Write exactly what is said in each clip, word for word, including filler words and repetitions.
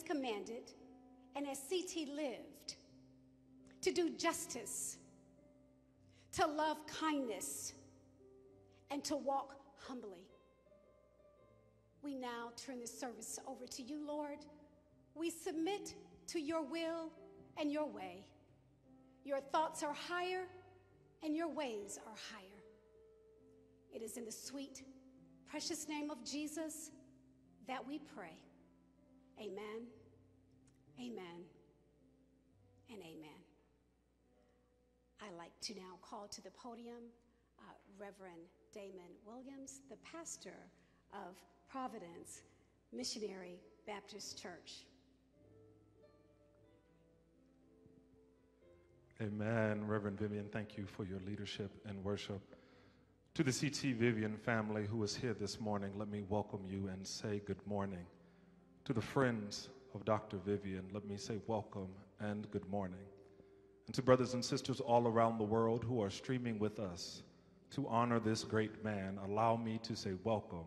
Jesus commanded and as C T lived, to do justice, to love kindness, and to walk humbly. We now turn this service over to you, Lord. We submit to your will and your way. Your thoughts are higher and your ways are higher. It is in the sweet, precious name of Jesus that we pray. Amen, amen, and amen. I'd like to now call to the podium uh, Reverend Damon Williams, the pastor of Providence Missionary Baptist Church. Amen. Reverend Vivian, thank you for your leadership and worship. To the C T Vivian family who is here this morning, let me welcome you and say good morning. To the friends of Doctor Vivian, let me say welcome and good morning. And to brothers and sisters all around the world who are streaming with us to honor this great man, allow me to say welcome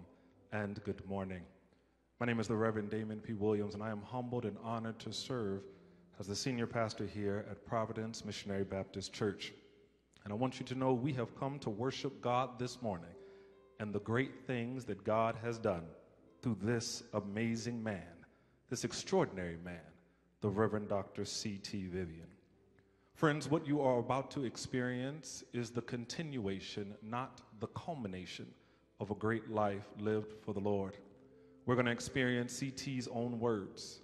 and good morning. My name is the Reverend Damon P. Williams, and I am humbled and honored to serve as the senior pastor here at Providence Missionary Baptist Church. And I want you to know we have come to worship God this morning and the great things that God has done through this amazing man, this extraordinary man, the Reverend Doctor C T Vivian. Friends, what you are about to experience is the continuation, not the culmination, of a great life lived for the Lord. We're going to experience C T's own words,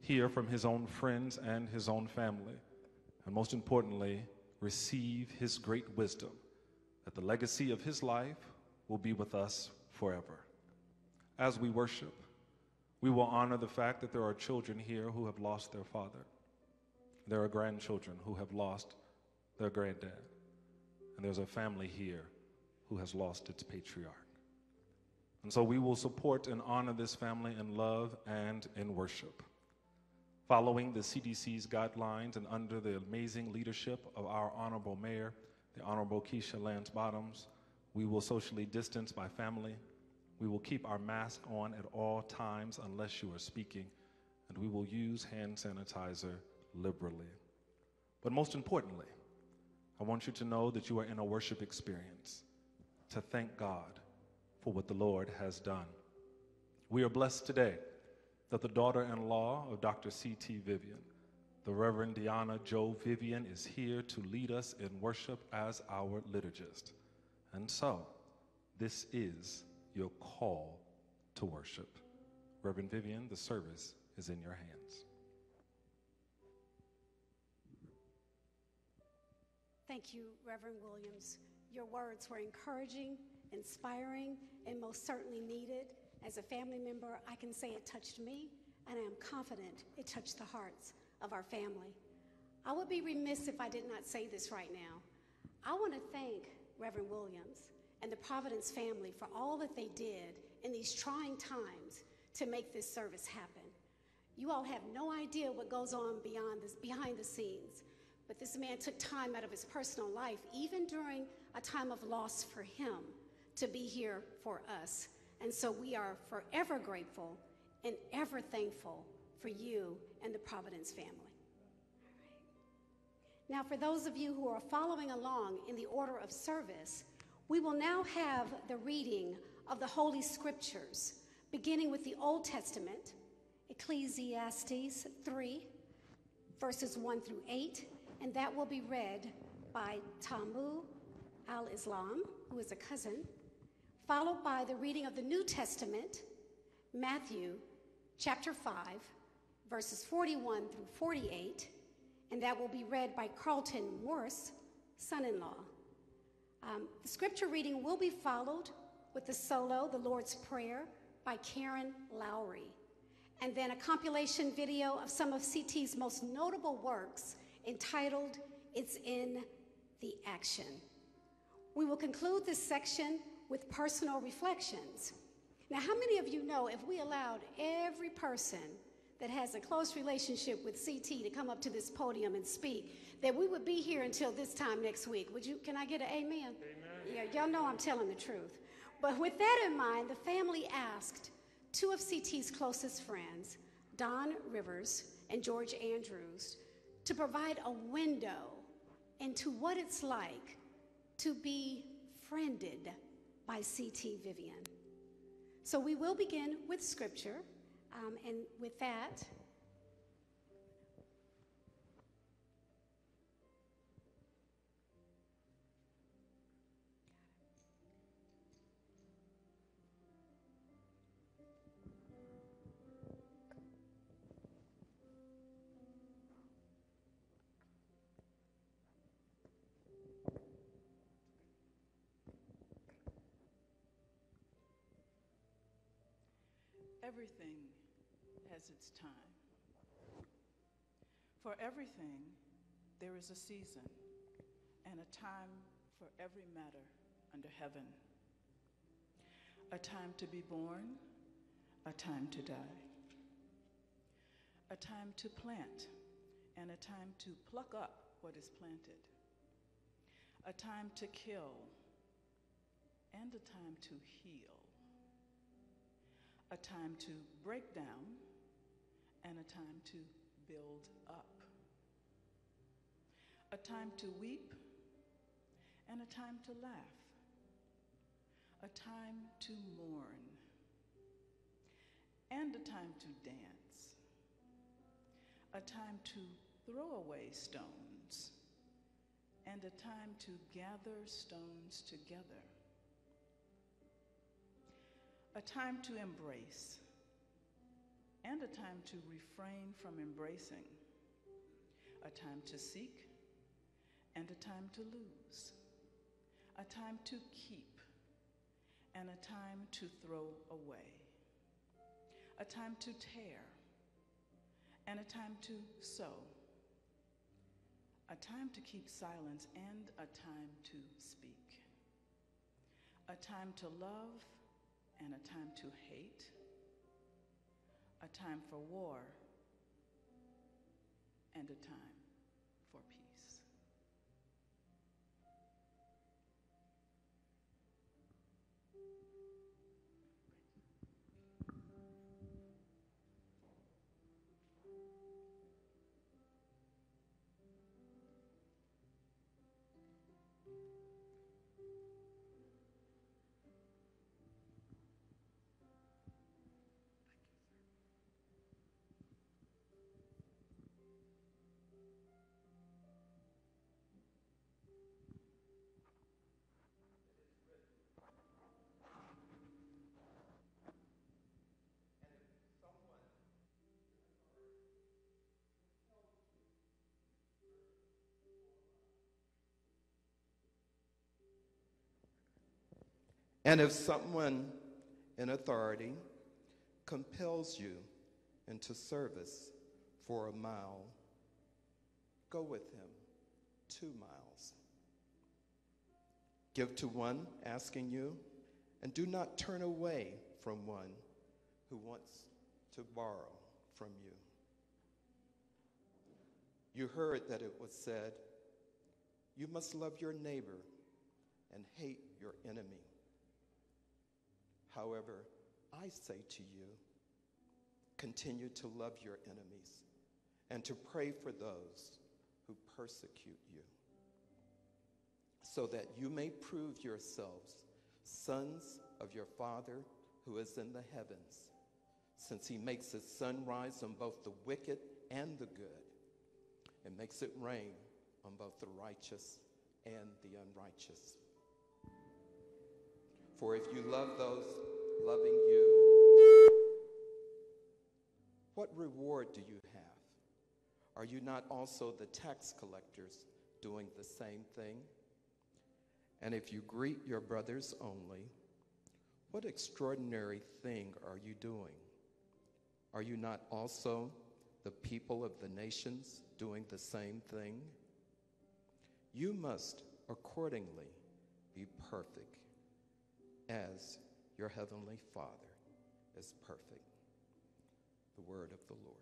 hear from his own friends and his own family, and most importantly, receive his great wisdom, that the legacy of his life will be with us forever. As we worship, we will honor the fact that there are children here who have lost their father. There are grandchildren who have lost their granddad. And there's a family here who has lost its patriarch. And so we will support and honor this family in love and in worship. Following the C D C's guidelines and under the amazing leadership of our honorable mayor, the Honorable Keisha Lance Bottoms, we will socially distance by family. We will keep our mask on at all times unless you are speaking, and we will use hand sanitizer liberally. But most importantly, I want you to know that you are in a worship experience to thank God for what the Lord has done. We are blessed today that the daughter-in-law of Doctor C T Vivian, the Reverend Deanna Joe Vivian, is here to lead us in worship as our liturgist. And so, this is your call to worship. Reverend Vivian, the service is in your hands. Thank you, Reverend Williams. Your words were encouraging, inspiring, and most certainly needed. As a family member, I can say it touched me, and I am confident it touched the hearts of our family. I would be remiss if I did not say this right now. I want to thank Reverend Williams and the Providence family for all that they did in these trying times to make this service happen. You all have no idea what goes on beyond this, behind the scenes. But this man took time out of his personal life, even during a time of loss for him, to be here for us. And so we are forever grateful and ever thankful for you and the Providence family. All right. Now, for those of you who are following along in the order of service, we will now have the reading of the Holy Scriptures, beginning with the Old Testament, Ecclesiastes three, verses one through eight, and that will be read by Tambu al-Islam, who is a cousin, followed by the reading of the New Testament, Matthew chapter five, verses forty-one through forty-eight, and that will be read by Carlton Morse, son-in-law. Um, the scripture reading will be followed with the solo, the Lord's Prayer, by Karyn Lowery, and then a compilation video of some of C T's most notable works entitled, It's in the Action. We will conclude this section with personal reflections. Now, how many of you know if we allowed every person that has a close relationship with C T to come up to this podium and speak, that we would be here until this time next week? Would you, can I get an amen? Amen. Yeah, y'all know I'm telling the truth. But with that in mind, the family asked two of C T's closest friends, Don Rivers and George Andrews to provide a window into what it's like to be friended by C T Vivian. So we will begin with scripture, um, and with that, everything has its time. For everything, there is a season and a time for every matter under heaven. A time to be born, a time to die. A time to plant and a time to pluck up what is planted. A time to kill and a time to heal. A time to break down, and a time to build up. A time to weep, and a time to laugh. A time to mourn, and a time to dance. A time to throw away stones, and a time to gather stones together. A time to embrace, and a time to refrain from embracing. A time to seek, and a time to lose. A time to keep, and a time to throw away. A time to tear, and a time to sow. A time to keep silence, and a time to speak. A time to love, and a time to hate, a time for war, and a time for peace. And if someone in authority compels you into service for a mile, go with him two miles. Give to one asking you, and do not turn away from one who wants to borrow from you. You heard that it was said, you must love your neighbor and hate your enemy. However, I say to you, continue to love your enemies and to pray for those who persecute you, so that you may prove yourselves sons of your Father who is in the heavens, since he makes his sun rise on both the wicked and the good, and makes it rain on both the righteous and the unrighteous. For if you love those loving you, what reward do you have? Are you not also the tax collectors doing the same thing? And if you greet your brothers only, what extraordinary thing are you doing? Are you not also the people of the nations doing the same thing? You must accordingly be perfect, as your heavenly Father is perfect. The word of the Lord.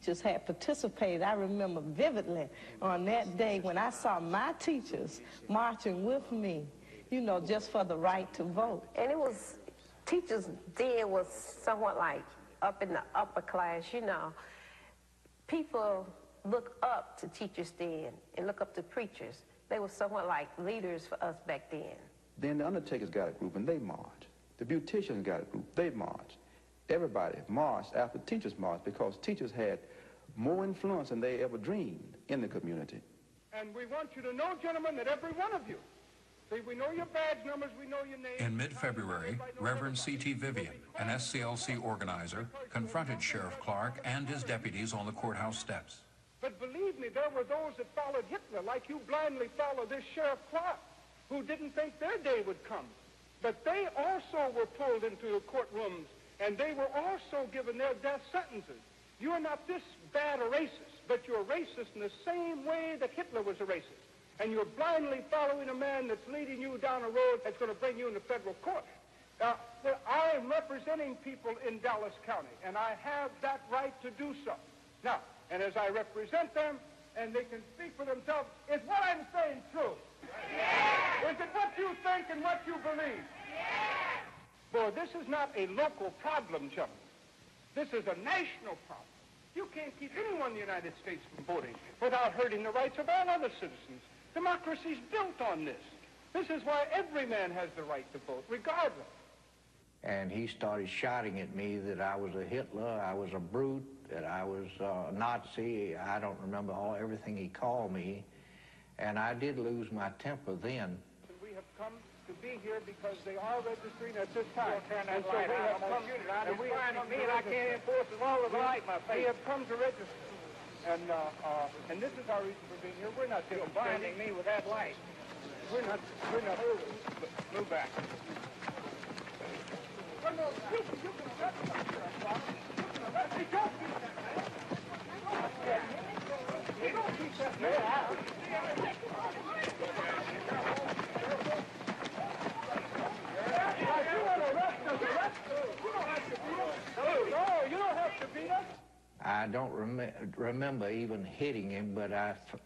Teachers had participated. I remember vividly on that day when I saw my teachers marching with me, you know, just for the right to vote. And it was, teachers then was somewhat like up in the upper class, you know. People look up to teachers then and look up to preachers. They were somewhat like leaders for us back then. Then the undertakers got a group and they marched. The beauticians got a group, they marched. Everybody marched after teachers marched because teachers had more influence than they ever dreamed in the community. And we want you to know, gentlemen, that every one of you, see, we know your badge numbers, we know your names. In mid-February, Reverend C T Vivian, an S C L C organizer, confronted Sheriff Clark and his deputies on the courthouse steps. But believe me, there were those that followed Hitler, like you blindly followed this Sheriff Clark, who didn't think their day would come. But they also were pulled into the courtrooms, and they were also given their death sentences. You are not this bad a racist, but you're racist in the same way that Hitler was a racist. And you're blindly following a man that's leading you down a road that's going to bring you into federal court. Now, I am representing people in Dallas County, and I have that right to do so. Now, and as I represent them, and they can speak for themselves, is what I'm saying true? Yeah. Is it what you think and what you believe? Yeah. For this is not a local problem, gentlemen. This is a national problem. You can't keep anyone in the United States from voting without hurting the rights of all other citizens. Democracy's built on this. This is why every man has the right to vote, regardless. And he started shouting at me that I was a Hitler, I was a brute, that I was a Nazi. I don't remember all everything he called me. And I did lose my temper then. And we have come to be here because they are registering at this time. And so we have come to register. And, uh, uh, and this is our reason for being here. We're not You're binding me with that light. We're not, we're not, move back. I don't rem remember even hitting him, but I f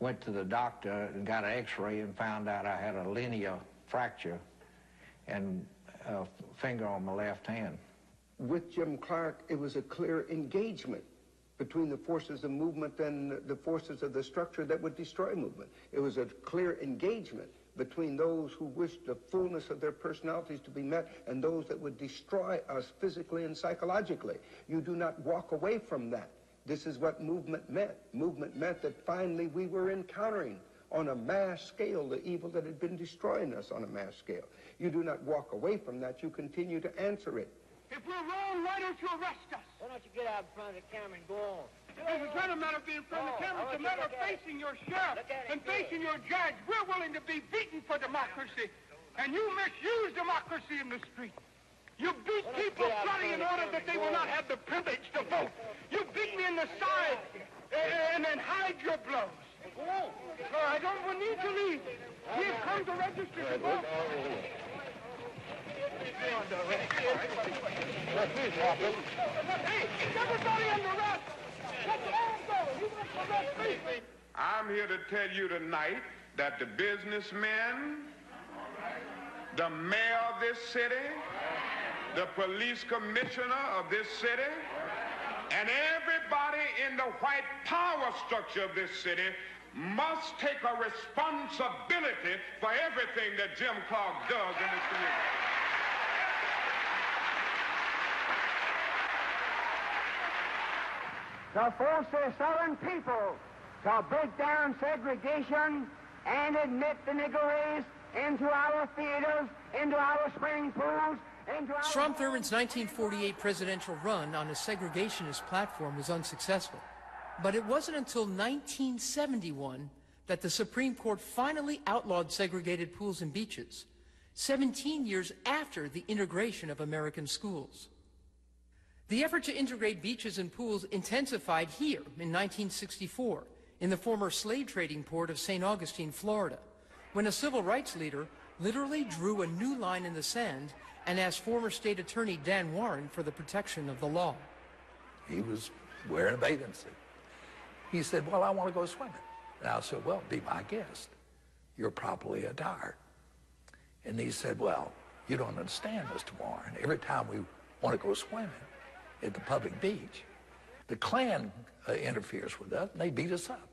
went to the doctor and got an x-ray and found out I had a linear fracture and a finger on my left hand. With Jim Clark, it was a clear engagement between the forces of movement and the forces of the structure that would destroy movement. It was a clear engagement between those who wished the fullness of their personalities to be met and those that would destroy us physically and psychologically. You do not walk away from that. This is what movement meant. Movement meant that finally we were encountering on a mass scale the evil that had been destroying us on a mass scale. You do not walk away from that. You continue to answer it. If we're wrong, why don't you arrest us? Why don't you get out in front of the camera and go on? It's not a matter of being in front of the camera. It's a matter of facing your sheriff and facing your judge. We're willing to be beaten for democracy, and you misuse democracy in the street. You beat people bloody in order said that they will not have the privilege to vote. You beat me in the side and then hide your blows. So I don't need to leave. We have come to register to vote. I'm here to tell you tonight that the businessmen, the mayor of this city, the police commissioner of this city, and everybody in the white power structure of this city must take a responsibility for everything that Jim Clark does in this community. To force the Southern people to break down segregation and admit the Negroes into our theaters, into our swimming pools, into our... Strom Thurmond's nineteen forty-eight presidential run on a segregationist platform was unsuccessful. But it wasn't until nineteen seventy-one that the Supreme Court finally outlawed segregated pools and beaches, seventeen years after the integration of American schools. The effort to integrate beaches and pools intensified here in nineteen sixty-four in the former slave trading port of Saint Augustine, Florida, when a civil rights leader literally drew a new line in the sand and asked former state attorney Dan Warren for the protection of the law. He was wearing a bathing suit. He said, well, I want to go swimming. And I said, well, be my guest. You're properly attired. And he said, well, you don't understand, Mister Warren. Every time we want to go swimming at the public beach, the Klan uh, interferes with us, and they beat us up.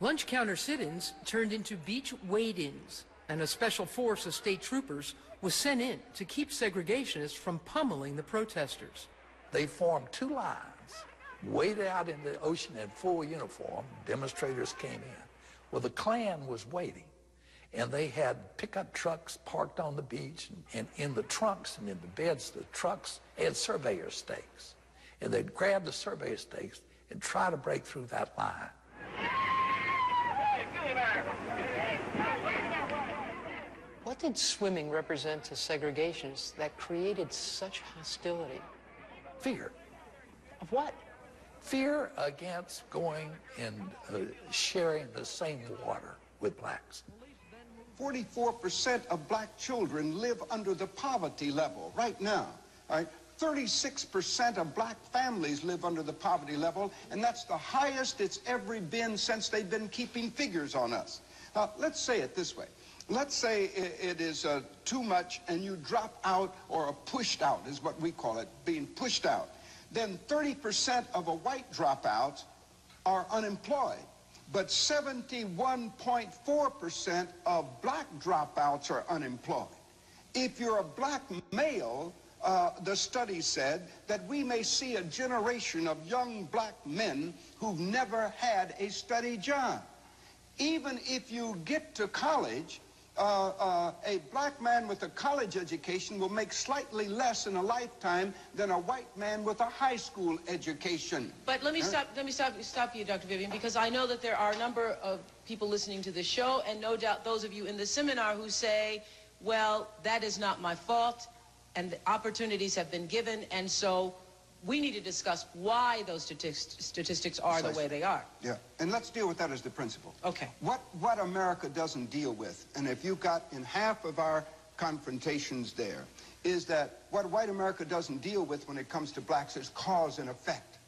Lunch counter sit-ins turned into beach wait-ins, and a special force of state troopers was sent in to keep segregationists from pummeling the protesters. They formed two lines, waded out in the ocean in full uniform. Demonstrators came in. Well, the Klan was waiting, and they had pickup trucks parked on the beach, and, and in the trunks and in the beds, the trucks had surveyor stakes. And they'd grab the surveyor stakes and try to break through that line. What did swimming represent to segregationists that created such hostility? Fear. Of what? Fear against going and uh, sharing the same water with blacks. forty-four percent of black children live under the poverty level right now. All right? thirty-six percent of black families live under the poverty level, and that's the highest it's ever been since they've been keeping figures on us. Now, let's say it this way. Let's say it, it is uh, too much and you drop out, or are pushed out is what we call it, being pushed out. Then thirty percent of a white dropout are unemployed, but seventy-one point four percent of black dropouts are unemployed. If you're a black male, Uh, the study said that we may see a generation of young black men who've never had a steady job. Even if you get to college, uh, uh, a black man with a college education will make slightly less in a lifetime than a white man with a high school education. But let me huh? stop. Let me stop. Stop you, Doctor Vivian, because I know that there are a number of people listening to this show, and no doubt those of you in the seminar who say, "Well, that is not my fault." And the opportunities have been given, and so we need to discuss why those statistics are the way they are. Yeah, and let's deal with that as the principle. Okay. What, what America doesn't deal with, and if you've got in half of our confrontations there, is that what white America doesn't deal with when it comes to blacks is cause and effect.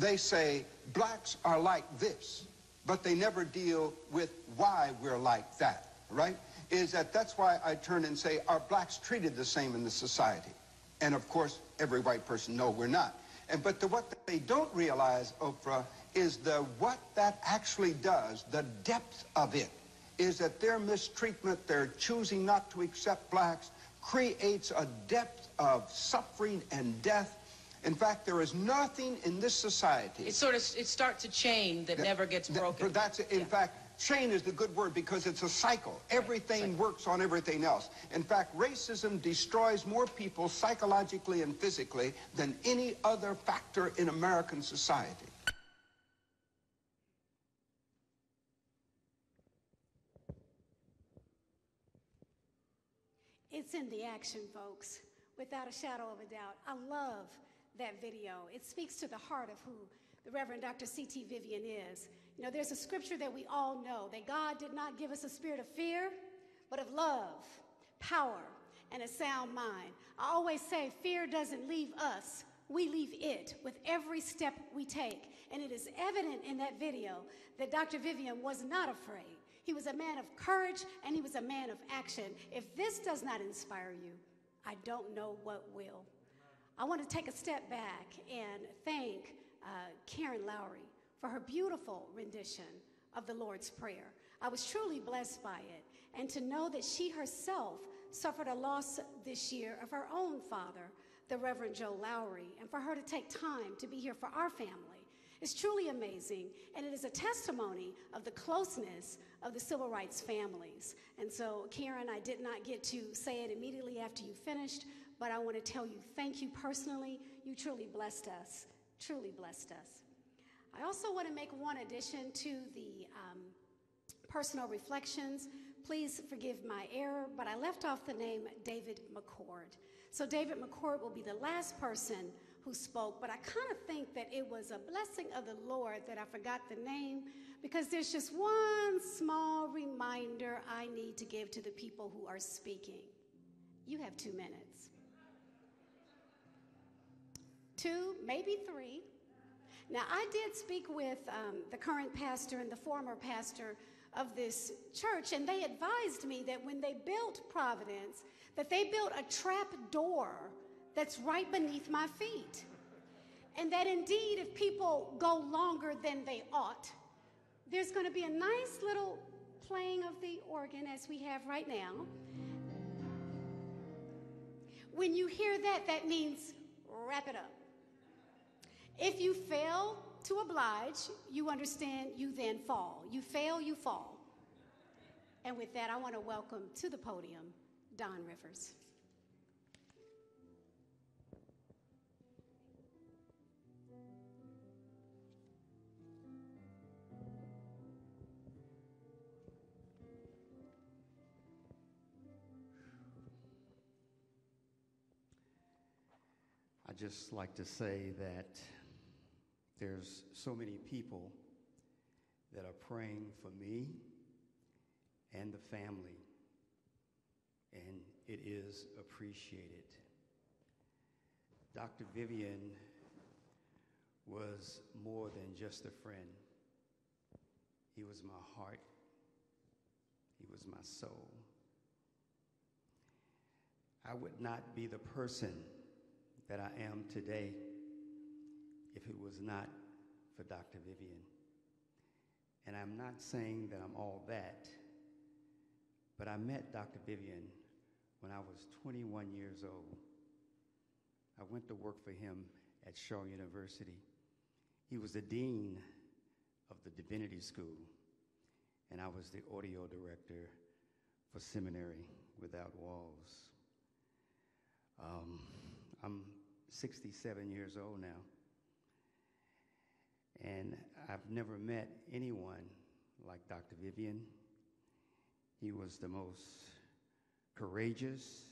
They say blacks are like this, but they never deal with why we're like that, right? Is that that's why I turn and say, are blacks treated the same in the society? And of course, every white person, no, we're not. And but the, what they don't realize, Oprah, is the what that actually does, the depth of it, is that their mistreatment, their choosing not to accept blacks, creates a depth of suffering and death. In fact, there is nothing in this society. It sort of it starts a chain that, that never gets broken. That, that's in yeah. fact. Chain is the good word because it's a cycle. Everything cycle. works on everything else. In fact, racism destroys more people psychologically and physically than any other factor in American society. It's in the action, folks, without a shadow of a doubt. I love that video. It speaks to the heart of who the Reverend Doctor C T Vivian is. You know, there's a scripture that we all know, that God did not give us a spirit of fear, but of love, power, and a sound mind. I always say fear doesn't leave us. We leave it with every step we take. And it is evident in that video that Doctor Vivian was not afraid. He was a man of courage, and he was a man of action. If this does not inspire you, I don't know what will. I want to take a step back and thank uh, Karyn Lowery for her beautiful rendition of the Lord's Prayer. I was truly blessed by it, and to know that she herself suffered a loss this year of her own father, the Reverend Joe Lowry, and for her to take time to be here for our family is truly amazing, and it is a testimony of the closeness of the civil rights families. And so, Karyn, I did not get to say it immediately after you finished, but I want to tell you thank you personally. You truly blessed us, truly blessed us. I also want to make one addition to the um, personal reflections. Please forgive my error, but I left off the name David McCord. So David McCord will be the last person who spoke, but I kind of think that it was a blessing of the Lord that I forgot the name, because there's just one small reminder I need to give to the people who are speaking. You have two minutes. Two, maybe three. Now, I did speak with um, the current pastor and the former pastor of this church, and they advised me that when they built Providence, that they built a trap door that's right beneath my feet. And that indeed, if people go longer than they ought, there's going to be a nice little playing of the organ as we have right now. When you hear that, that means wrap it up. If you fail to oblige, you understand, you then fall. You fail, you fall. And with that, I want to welcome to the podium Don Rivers. I'd just like to say that there's so many people that are praying for me and the family, and it is appreciated. Doctor Vivian was more than just a friend. He was my heart. He was my soul. I would not be the person that I am today if it was not for Doctor Vivian. And I'm not saying that I'm all that, but I met Doctor Vivian when I was twenty-one years old. I went to work for him at Shaw University. He was the dean of the Divinity School, and I was the audio director for Seminary Without Walls. Um, I'm sixty-seven years old now. And I've never met anyone like Doctor Vivian. He was the most courageous,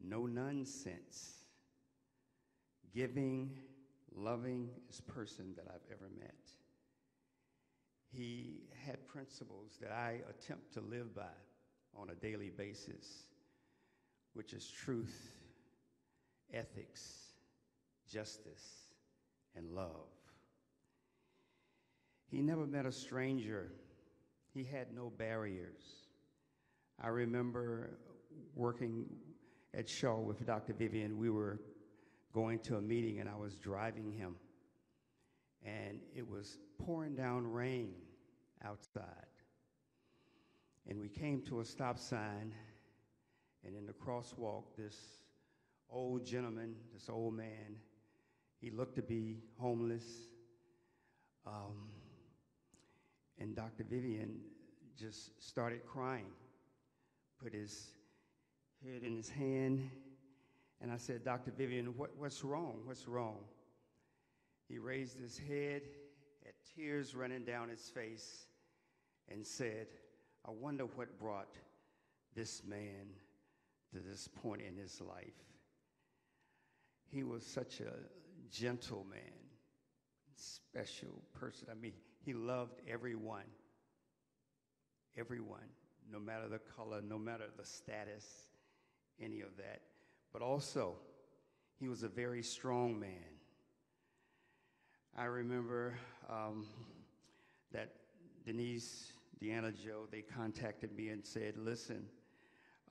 no-nonsense, giving, loving person that I've ever met. He had principles that I attempt to live by on a daily basis, which is truth, ethics, justice, and love. He never met a stranger. He had no barriers. I remember working at Shaw with Doctor Vivian. We were going to a meeting, and I was driving him. And it was pouring down rain outside. And we came to a stop sign, and in the crosswalk, this old gentleman, this old man, he looked to be homeless. Um, And Doctor Vivian just started crying, put his head in his hand, and I said, Doctor Vivian, what, what's wrong? What's wrong? He raised his head, had tears running down his face, and said, I wonder what brought this man to this point in his life. he was such a gentleman, special person. I mean, he loved everyone, everyone, no matter the color, no matter the status, any of that. But also, he was a very strong man. I remember um, that Denise, Deanna Joe, they contacted me and said, listen,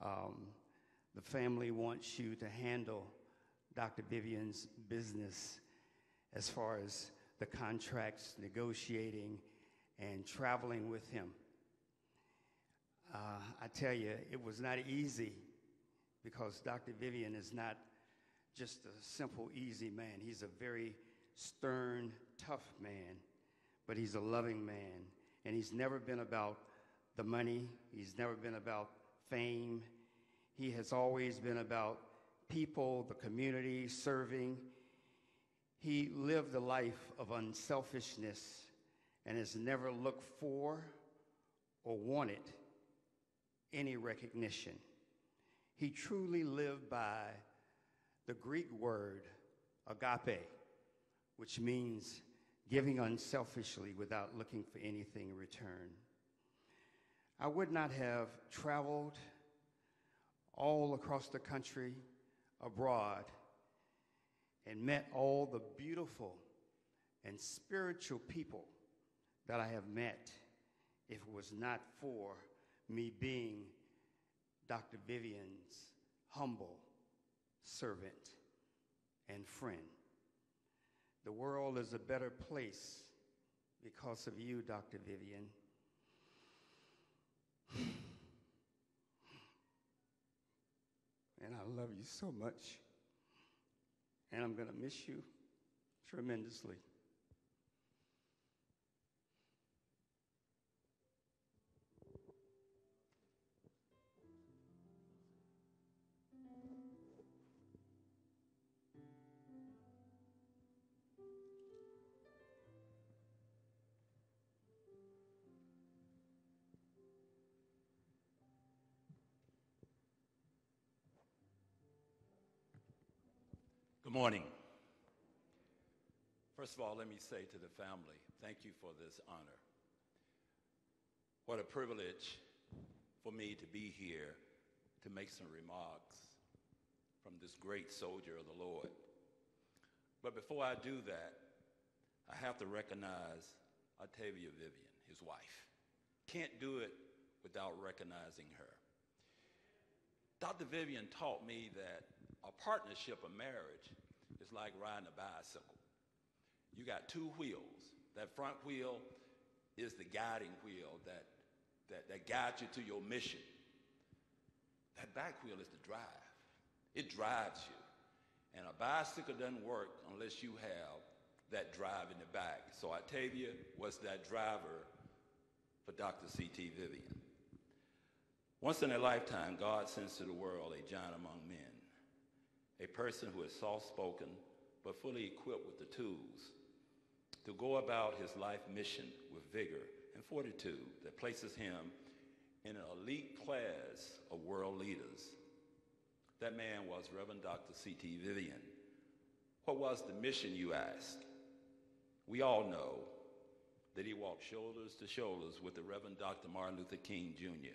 um, the family wants you to handle Doctor Vivian's business as far as the contracts, negotiating, and traveling with him. Uh, I tell you, it was not easy because Doctor Vivian is not just a simple, easy man. He's a very stern, tough man, but he's a loving man. And he's never been about the money. He's never been about fame. He has always been about people, the community, serving. He lived a life of unselfishness and has never looked for or wanted any recognition. He truly lived by the Greek word agape, which means giving unselfishly without looking for anything in return. I would not have traveled all across the country, abroad, and met all the beautiful and spiritual people that I have met if it was not for me being Doctor Vivian's humble servant and friend. The world is a better place because of you, Doctor Vivian. And I love you so much. And I'm going to miss you tremendously. Good morning. First of all, let me say to the family, thank you for this honor. What a privilege for me to be here to make some remarks from this great soldier of the Lord. But before I do that, I have to recognize Octavia Vivian, his wife. Can't do it without recognizing her. Doctor Vivian taught me that a partnership of marriage is like riding a bicycle. You got two wheels. That front wheel is the guiding wheel that, that, that guides you to your mission. That back wheel is the drive. It drives you. And a bicycle doesn't work unless you have that drive in the back. So Octavia was that driver for Doctor C T Vivian. Once in a lifetime, God sends to the world a giant among men, a person who is soft-spoken but fully equipped with the tools to go about his life mission with vigor and fortitude that places him in an elite class of world leaders. That man was Reverend Doctor C T Vivian. What was the mission, you ask? We all know that he walked shoulders to shoulders with the Reverend Doctor Martin Luther King Junior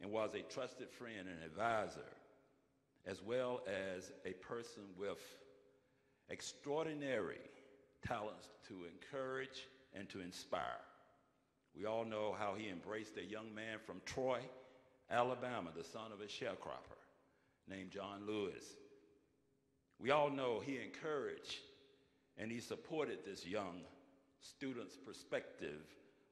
and was a trusted friend and advisor, as well as a person with extraordinary talents to encourage and to inspire. We all know how he embraced a young man from Troy, Alabama, the son of a sharecropper named John Lewis. We all know he encouraged and he supported this young student's perspective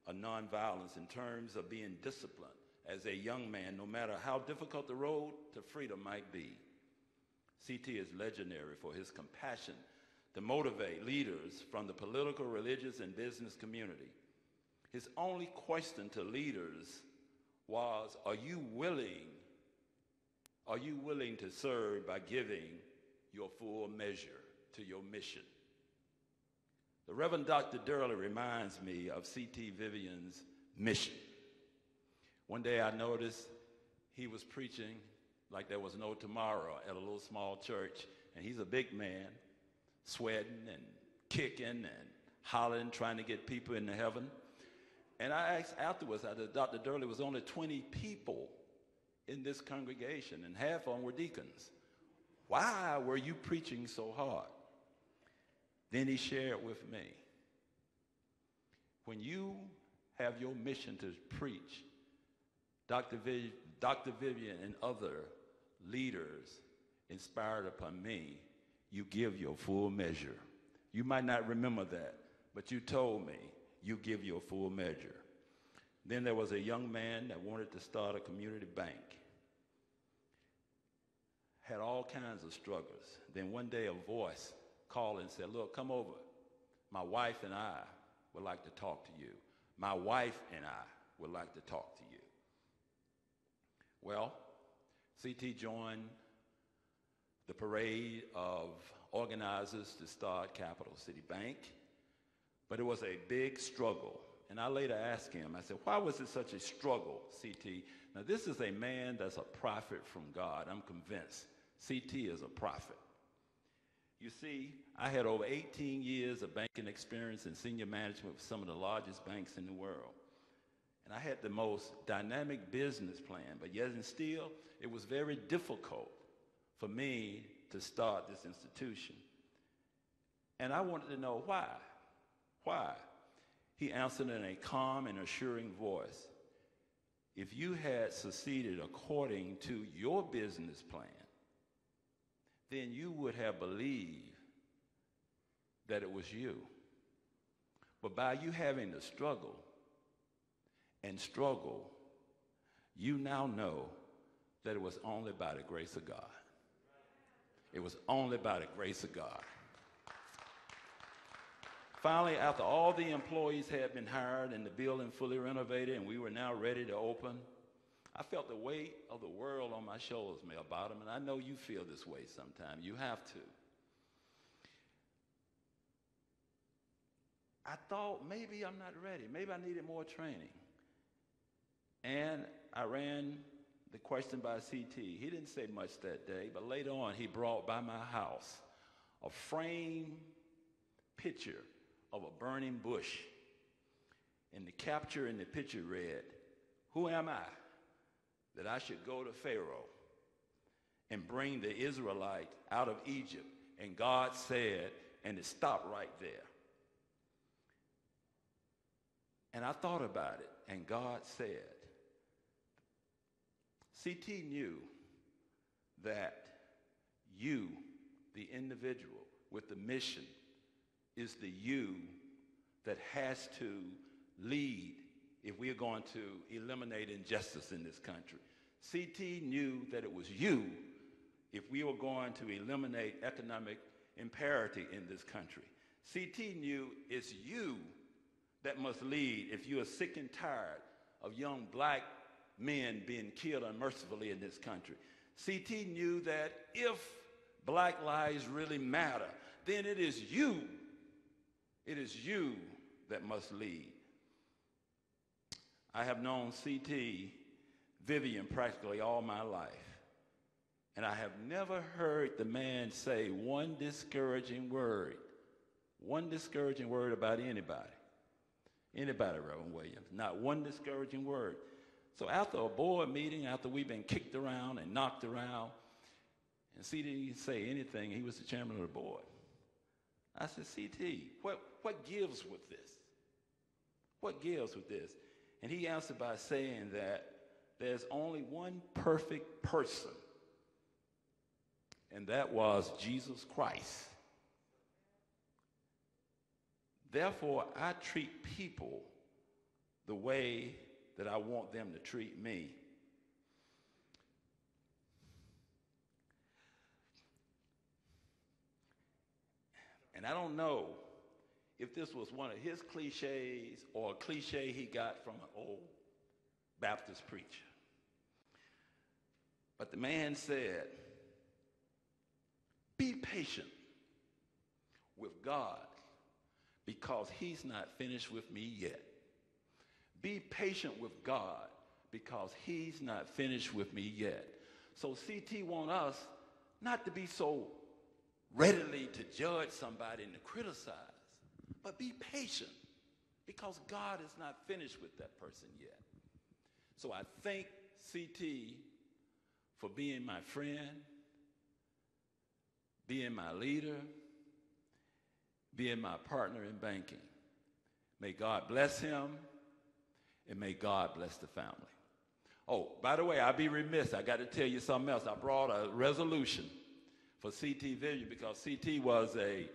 of nonviolence in terms of being disciplined as a young man, no matter how difficult the road to freedom might be. C T is legendary for his compassion to motivate leaders from the political, religious, and business community. His only question to leaders was, are you willing, are you willing to serve by giving your full measure to your mission? The Reverend Doctor Durley reminds me of C T Vivian's mission. One day I noticed he was preaching like there was no tomorrow at a little small church and he's a big man, sweating and kicking and hollering, trying to get people into heaven. And I asked afterwards, I said, Doctor Durley, was only twenty people in this congregation, and half of them were deacons. Why were you preaching so hard? Then he shared with me, when you have your mission to preach, Doctor Viv- Doctor Vivian and other leaders inspired upon me, you give your full measure. You might not remember that, but you told me you give your full measure. Then there was a young man that wanted to start a community bank. Had all kinds of struggles. Then one day a voice called and said, look, come over. My wife and I would like to talk to you. My wife and I would like to talk to you. Well, C T joined the parade of organizers to start Capital City Bank, but it was a big struggle. And I later asked him, I said, why was it such a struggle, C T? Now, this is a man that's a prophet from God. I'm convinced C T is a prophet. You see, I had over eighteen years of banking experience and senior management with some of the largest banks in the world. And I had the most dynamic business plan, but yet and still, it was very difficult for me to start this institution. And I wanted to know why. Why? He answered in a calm and assuring voice, if you had succeeded according to your business plan, then you would have believed that it was you. But by you having to struggle and struggle, you now know that it was only by the grace of God. It was only by the grace of God. Finally, after all the employees had been hired and the building fully renovated and we were now ready to open, I felt the weight of the world on my shoulders, Mel Bottom, and I know you feel this way sometimes. You have to. I thought maybe I'm not ready. Maybe I needed more training. And I ran the question by C T. He didn't say much that day, but later on he brought by my house a framed picture of a burning bush, and the capture in the picture read, who am I that I should go to Pharaoh and bring the Israelites out of Egypt? And God said, and it stopped right there. And I thought about it, and God said. C T knew that you, the individual with the mission, is the you that has to lead if we are going to eliminate injustice in this country. C T knew that it was you if we were going to eliminate economic imparity in this country. C T knew it's you that must lead if you are sick and tired of young black men being killed unmercifully in this country. C T knew that if black lives really matter, then it is you It is you that must lead. I have known C T Vivian practically all my life, and I have never heard the man say one discouraging word, one discouraging word about anybody. Anybody, Reverend Williams, not one discouraging word. So after a board meeting, after we've been kicked around and knocked around, and C T didn't say anything, he was the chairman of the board. I said, C T, what, what gives with this? What gives with this? And he answered by saying that there's only one perfect person, and that was Jesus Christ. Therefore, I treat people the way that I want them to treat me. And I don't know if this was one of his cliches or a cliche he got from an old Baptist preacher. But the man said, be patient with God because he's not finished with me yet. Be patient with God because he's not finished with me yet. So C T wants us not to be so readily to judge somebody and to criticize, but be patient, because God is not finished with that person yet. So I thank C T for being my friend, being my leader, being my partner in banking. May God bless him, and may God bless the family. Oh, by the way, I'd be remiss. I got to tell you something else. I brought a resolution for C T Vivian, because C T was a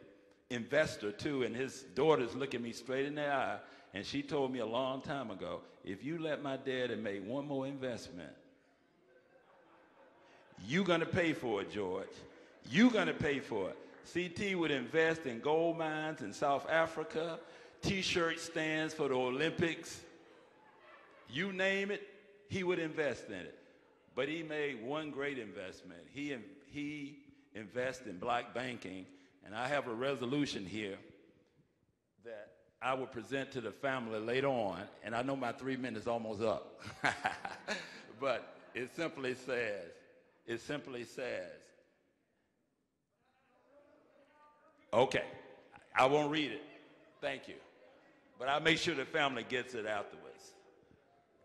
investor too, and his daughter's looking me straight in the eye, and she told me a long time ago, if you let my daddy make one more investment, you're going to pay for it, George. You're going to pay for it. C T would invest in gold mines in South Africa, T-shirt stands for the Olympics. You name it, he would invest in it. But he made one great investment. He, he invested in black banking, and I have a resolution here that I will present to the family later on, and I know my three minutes almost up. But it simply says, it simply says, okay, I won't read it. Thank you. But I'll make sure the family gets it afterwards.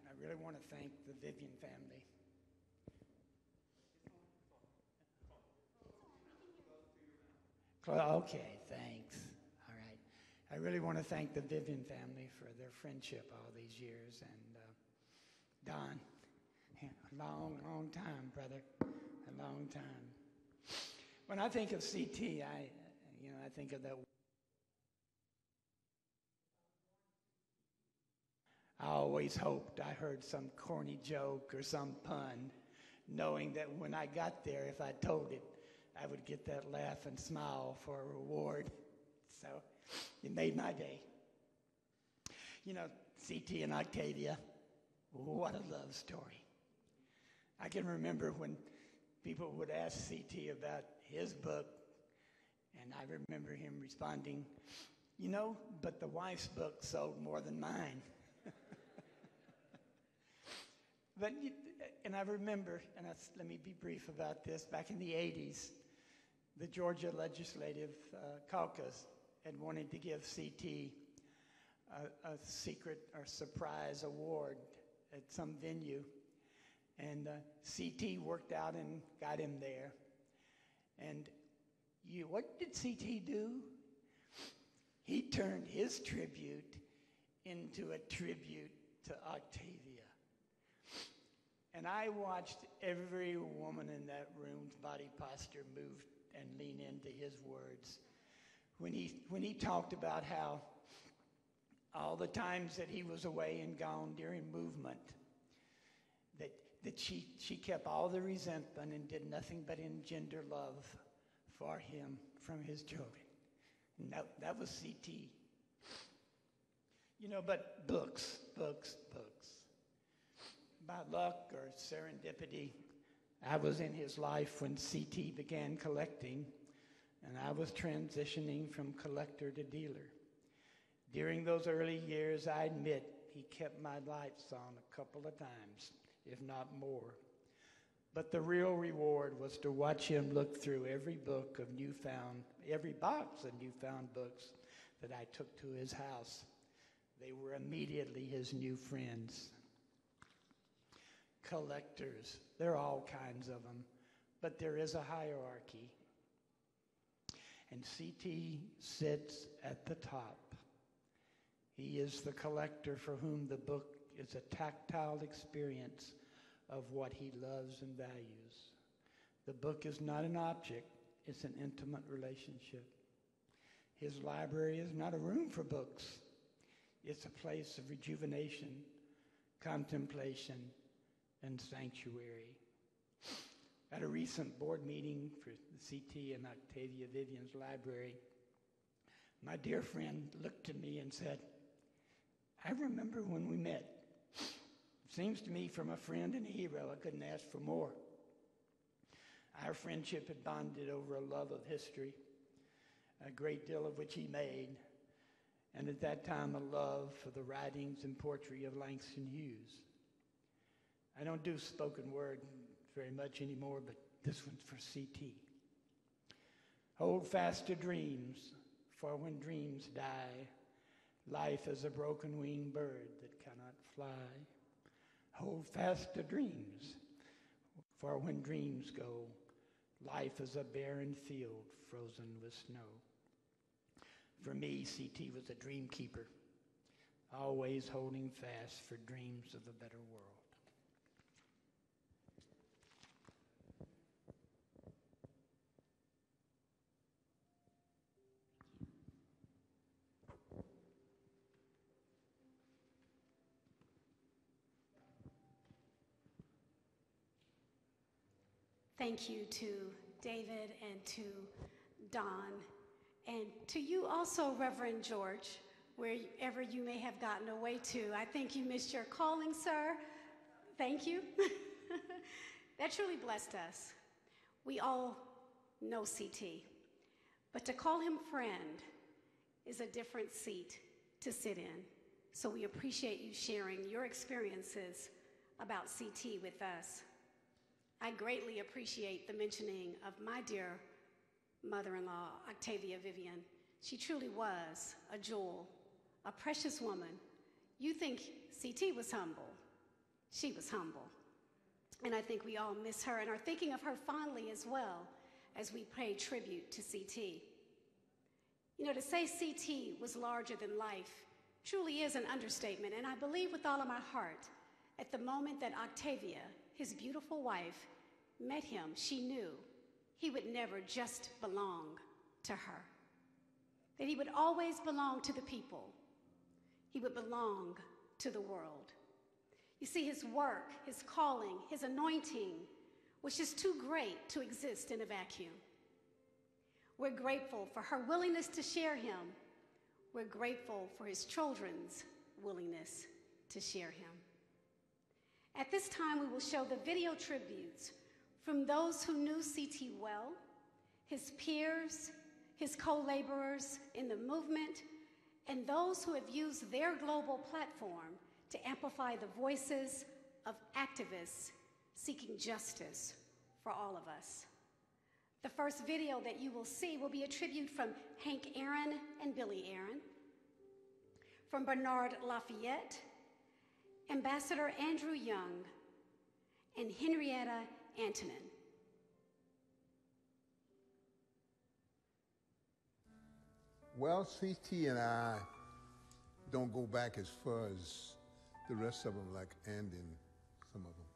I really want to thank the Vivian family. Okay, thanks. All right. I really want to thank the Vivian family for their friendship all these years. And uh, Don, a long, long time, brother, a long time. When I think of C T, I, you know, I think of that. I always hoped I heard some corny joke or some pun, knowing that when I got there, if I told it, I would get that laugh and smile for a reward. So it made my day. You know, C T and Octavia, what a love story. I can remember when people would ask C T about his book, and I remember him responding, you know, but the wife's book sold more than mine. But, and I remember, and I, let me be brief about this, back in the eighties, the Georgia Legislative uh, Caucus had wanted to give C T a, a secret or surprise award at some venue. And uh, C T worked out and got him there. And you, what did C T do? He turned his tribute into a tribute to Octavia. And I watched every woman in that room's body posture move and lean into his words. When he, when he talked about how all the times that he was away and gone during movement, that, that she, she kept all the resentment and did nothing but engender love for him from his children. And that, that was C T. You know, but books, books, books. By luck or serendipity, I was in his life when C T began collecting, and I was transitioning from collector to dealer. During those early years, I admit he kept my lights on a couple of times, if not more. But the real reward was to watch him look through every book of newfound, every box of newfound books that I took to his house. They were immediately his new friends. Collectors, there are all kinds of them, but there is a hierarchy. And C T sits at the top. He is the collector for whom the book is a tactile experience of what he loves and values. The book is not an object, it's an intimate relationship. His library is not a room for books. It's a place of rejuvenation, contemplation, and sanctuary. At a recent board meeting for the C T in Octavia Vivian's library, my dear friend looked to me and said, "I remember when we met. Seems to me from a friend and a hero, I couldn't ask for more." Our friendship had bonded over a love of history, a great deal of which he made, and at that time a love for the writings and poetry of Langston Hughes. I don't do spoken word very much anymore, but this one's for C T. Hold fast to dreams, for when dreams die, life is a broken winged bird that cannot fly. Hold fast to dreams, for when dreams go, life is a barren field frozen with snow. For me, C T was a dream keeper, always holding fast for dreams of a better world. Thank you to David and to Don, and to you also, Reverend George, wherever you may have gotten away to. I think you missed your calling, sir. Thank you. That truly blessed us. We all know C T, but to call him friend is a different seat to sit in. So we appreciate you sharing your experiences about C T with us. I greatly appreciate the mentioning of my dear mother-in-law, Octavia Vivian. She truly was a jewel, a precious woman. You think C T was humble. She was humble. And I think we all miss her and are thinking of her fondly as well as we pay tribute to C T. You know, to say C T was larger than life truly is an understatement, and I believe with all of my heart, at the moment that Octavia, his beautiful wife, met him, she knew he would never just belong to her, that he would always belong to the people. He would belong to the world. You see, his work, his calling, his anointing was just too great to exist in a vacuum. We're grateful for her willingness to share him. We're grateful for his children's willingness to share him. At this time, we will show the video tributes from those who knew C T well, his peers, his co-laborers in the movement, and those who have used their global platform to amplify the voices of activists seeking justice for all of us. The first video that you will see will be a tribute from Hank Aaron and Billy Aaron, from Bernard Lafayette, Ambassador Andrew Young, and Henrietta Antonin. Well, C T and I don't go back as far as the rest of them, like Andy and some of them.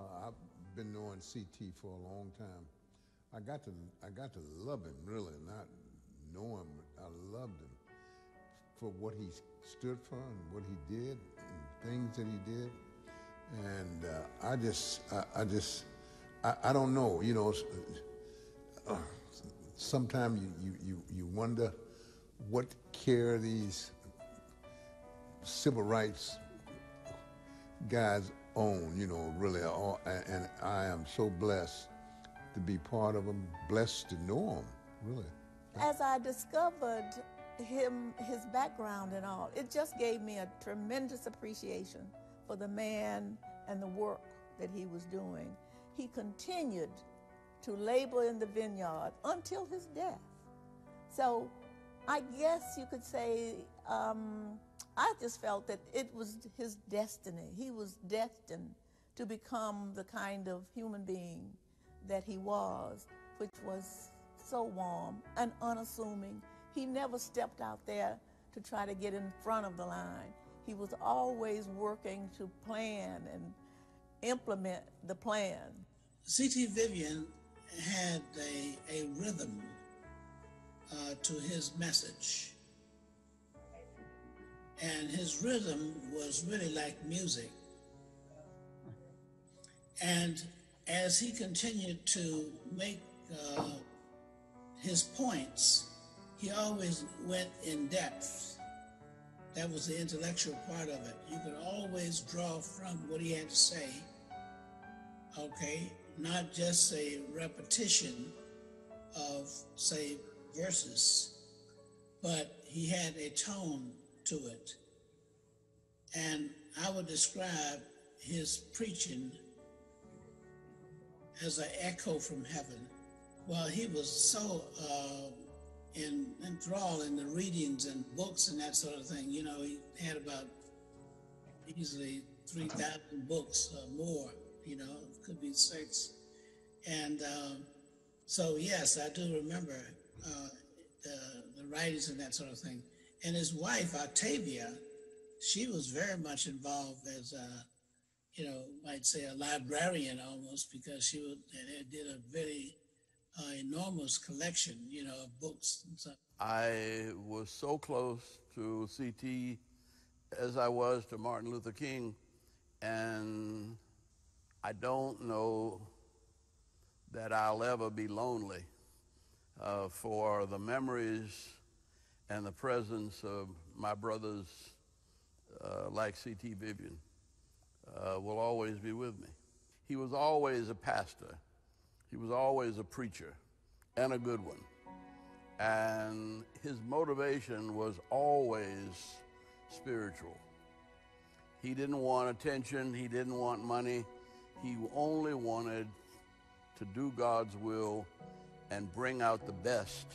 Uh, I've been knowing C T for a long time. I got to I got to love him, really, not know him. I loved him for what he stood for and what he did, things that he did, and uh, I just, I, I just, I, I don't know, you know, uh, sometimes you, you, you wonder what care these civil rights guys own, you know, really, all, and I am so blessed to be part of them, blessed to know them, really. As I discovered him, his background and all, it just gave me a tremendous appreciation for the man and the work that he was doing. He continued to labor in the vineyard until his death. So I guess you could say, um, I just felt that it was his destiny. He was destined to become the kind of human being that he was, which was so warm and unassuming. He never stepped out there to try to get in front of the line. He was always working to plan and implement the plan. C T Vivian had a, a rhythm uh, to his message. And his rhythm was really like music. And as he continued to make uh, his points, he always went in depth. That was the intellectual part of it. You could always draw from what he had to say, okay? Not just a repetition of, say, verses, but he had a tone to it. And I would describe his preaching as an echo from heaven. Well, he was so uh, in, enthralled in the readings and books and that sort of thing. You know, he had about easily three thousand books or more, you know, it could be six. And um, so, yes, I do remember uh, the, the writings and that sort of thing. And his wife, Octavia, she was very much involved as a, you know, might say a librarian almost, because she was, did a very uh, enormous collection, you know, of books and stuff. I was so close to C T as I was to Martin Luther King, and I don't know that I'll ever be lonely uh, for the memories and the presence of my brothers uh, like C T Vivian. Uh, will always be with me. He was always a pastor. He was always a preacher, and a good one. And his motivation was always spiritual. He didn't want attention. He didn't want money. He only wanted to do God's will and bring out the best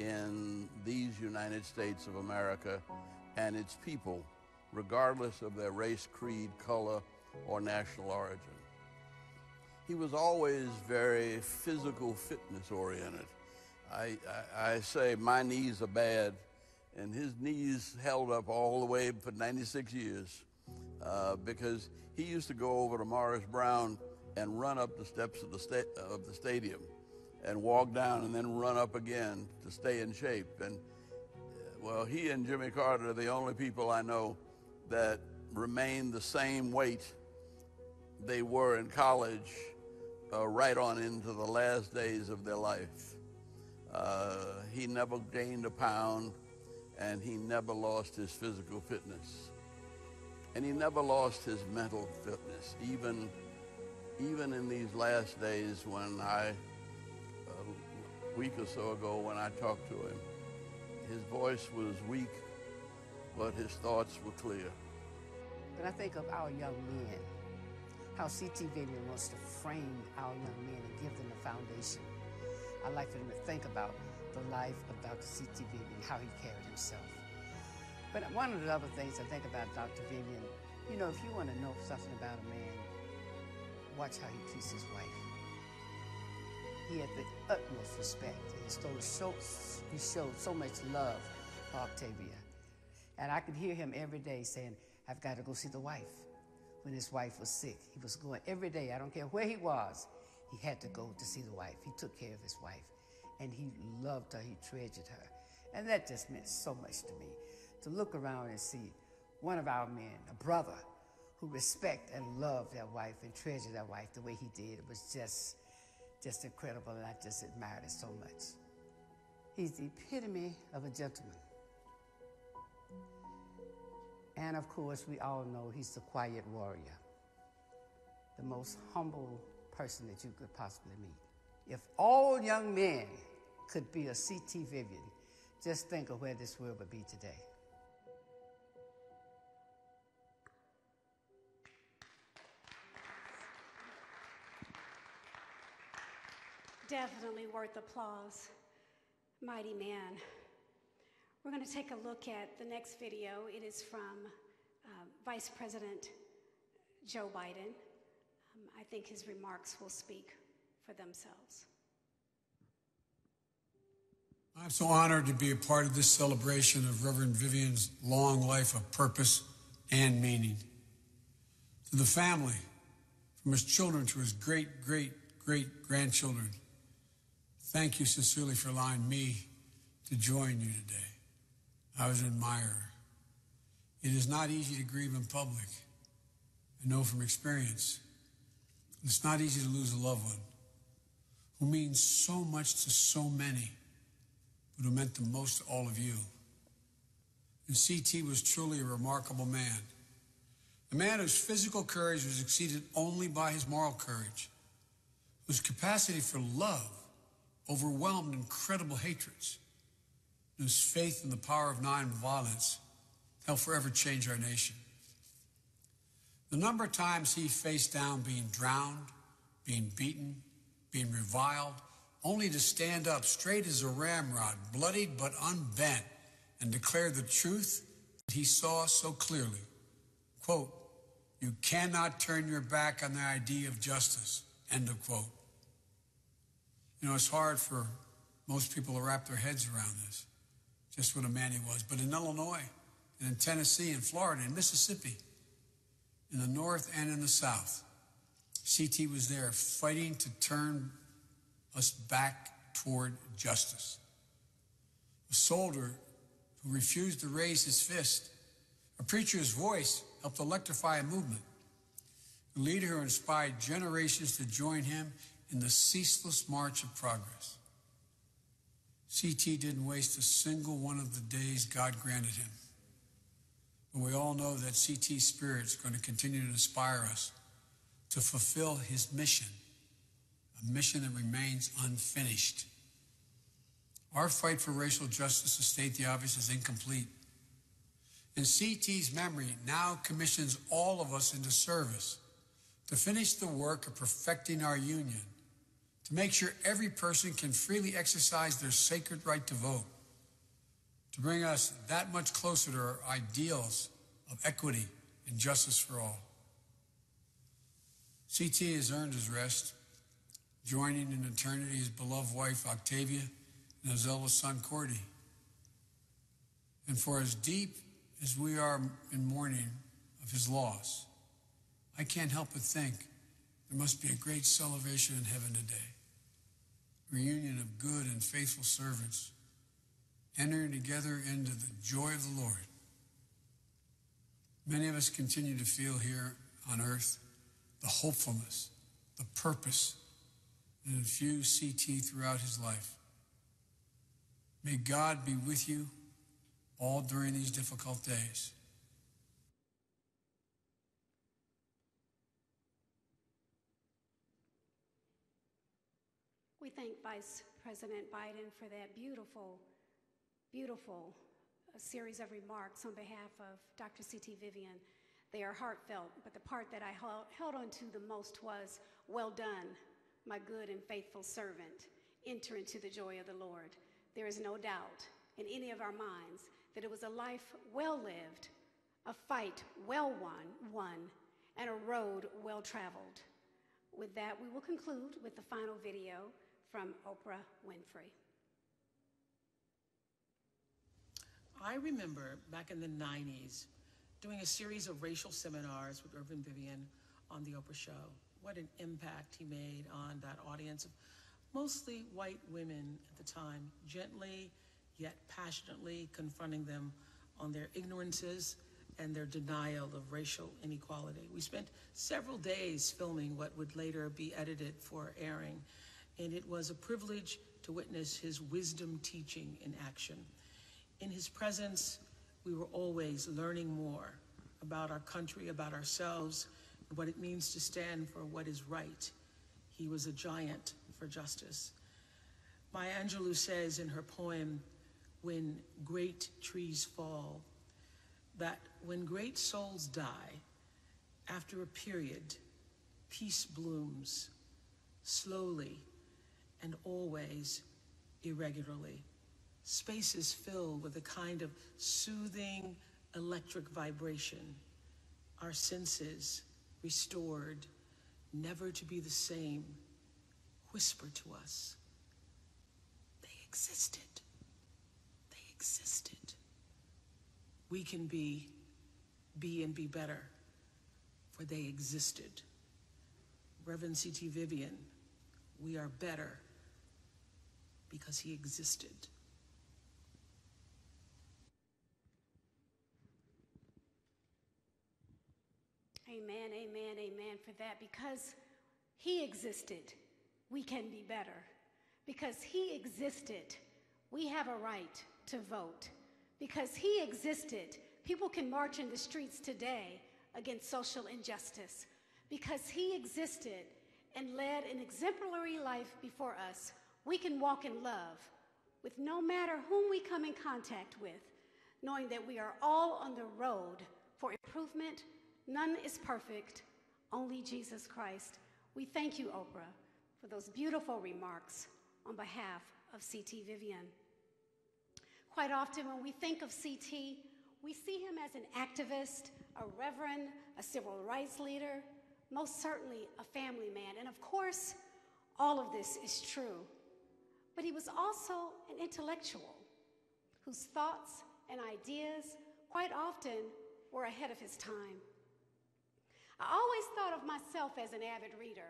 in these United States of America and its people, regardless of their race, creed, color, or national origin. He was always very physical fitness oriented. I, I, I say my knees are bad, and his knees held up all the way for ninety-six years uh, because he used to go over to Morris Brown and run up the steps of the, sta of the stadium and walk down and then run up again to stay in shape. And well, he and Jimmy Carter are the only people I know that remained the same weight they were in college uh, right on into the last days of their life. Uh, he never gained a pound, and he never lost his physical fitness. And he never lost his mental fitness, even, even in these last days when I, a week or so ago when I talked to him. His voice was weak, but his thoughts were clear. When I think of our young men, how C T Vivian wants to frame our young men and give them a foundation, I'd like for them to think about the life of Doctor C T Vivian, how he carried himself. But one of the other things I think about Doctor Vivian, you know, if you want to know something about a man, watch how he treats his wife. He had the utmost respect. He, so, he showed so much love for Octavia. And I could hear him every day saying, I've got to go see the wife. When his wife was sick, he was going every day. I don't care where he was. He had to go to see the wife. He took care of his wife. And he loved her. He treasured her. And that just meant so much to me, to look around and see one of our men, a brother, who respect and love their wife and treasure their wife the way he did. It was just... just incredible, and I just admired it so much. He's the epitome of a gentleman. And of course, we all know he's the quiet warrior, the most humble person that you could possibly meet. If all young men could be a C T Vivian, just think of where this world would be today. Definitely worth applause. Mighty man. We're going to take a look at the next video. It is from uh, Vice President Joe Biden. Um, I think his remarks will speak for themselves. I'm so honored to be a part of this celebration of Reverend Vivian's long life of purpose and meaning. To the family, from his children to his great, great, great grandchildren, thank you sincerely for allowing me to join you today. I was an admirer. It is not easy to grieve in public. I know from experience. It's not easy to lose a loved one who means so much to so many, but who meant the most to all of you. And C T was truly a remarkable man, a man whose physical courage was exceeded only by his moral courage, whose capacity for love overwhelmed incredible hatreds, whose faith in the power of nonviolence helped forever change our nation. The number of times he faced down being drowned, being beaten, being reviled, only to stand up straight as a ramrod, bloodied but unbent, and declare the truth that he saw so clearly. Quote, "You cannot turn your back on the idea of justice," end of quote. You know, it's hard for most people to wrap their heads around this, just what a man he was. But in Illinois, and in Tennessee, and Florida, and Mississippi, in the North and in the South, C T was there fighting to turn us back toward justice. A soldier who refused to raise his fist, a preacher's voice helped electrify a movement, a leader who inspired generations to join him in the ceaseless march of progress. C T didn't waste a single one of the days God granted him. But we all know that C T's spirit's going to continue to inspire us to fulfill his mission, a mission that remains unfinished. Our fight for racial justice, to state the obvious, is incomplete. And C T's memory now commissions all of us into service to finish the work of perfecting our union, to make sure every person can freely exercise their sacred right to vote, to bring us that much closer to our ideals of equity and justice for all. C T has earned his rest, joining in eternity his beloved wife, Octavia, and his eldest son, Cordy. And for as deep as we are in mourning of his loss, I can't help but think there must be a great celebration in heaven today, a reunion of good and faithful servants, entering together into the joy of the Lord. Many of us continue to feel here on earth the hopefulness, the purpose that infused C T throughout his life. May God be with you all during these difficult days. We thank Vice President Biden for that beautiful, beautiful series of remarks on behalf of Doctor C T Vivian. They are heartfelt, but the part that I held on to the most was, "Well done, my good and faithful servant. Enter into the joy of the Lord." There is no doubt in any of our minds that it was a life well lived, a fight well won, won, and a road well traveled. With that, we will conclude with the final video from Oprah Winfrey. I remember back in the nineties doing a series of racial seminars with Reverend Vivian on The Oprah Show. What an impact he made on that audience of mostly white women at the time, gently yet passionately confronting them on their ignorances and their denial of racial inequality. We spent several days filming what would later be edited for airing, and it was a privilege to witness his wisdom teaching in action. In his presence, we were always learning more about our country, about ourselves, and what it means to stand for what is right. He was a giant for justice. Maya Angelou says in her poem, "When Great Trees Fall," that when great souls die, after a period, peace blooms, slowly and always irregularly. Space is filled with a kind of soothing electric vibration, our senses restored, never to be the same, whisper to us, they existed, they existed. We can be, be and be better, for they existed. Reverend C T Vivian, we are better because he existed. Amen, amen, amen for that, because He existed. We can be better. Because he existed, we have a right to vote. Because he existed, people can march in the streets today against social injustice. Because he existed and led an exemplary life before us, we can walk in love with no matter whom we come in contact with, knowing that we are all on the road for improvement. None is perfect, only Jesus Christ. We thank you, Oprah, for those beautiful remarks on behalf of C T Vivian. Quite often when we think of C T, we see him as an activist, a reverend, a civil rights leader, most certainly a family man. And of course, all of this is true. But he was also an intellectual whose thoughts and ideas quite often were ahead of his time. I always thought of myself as an avid reader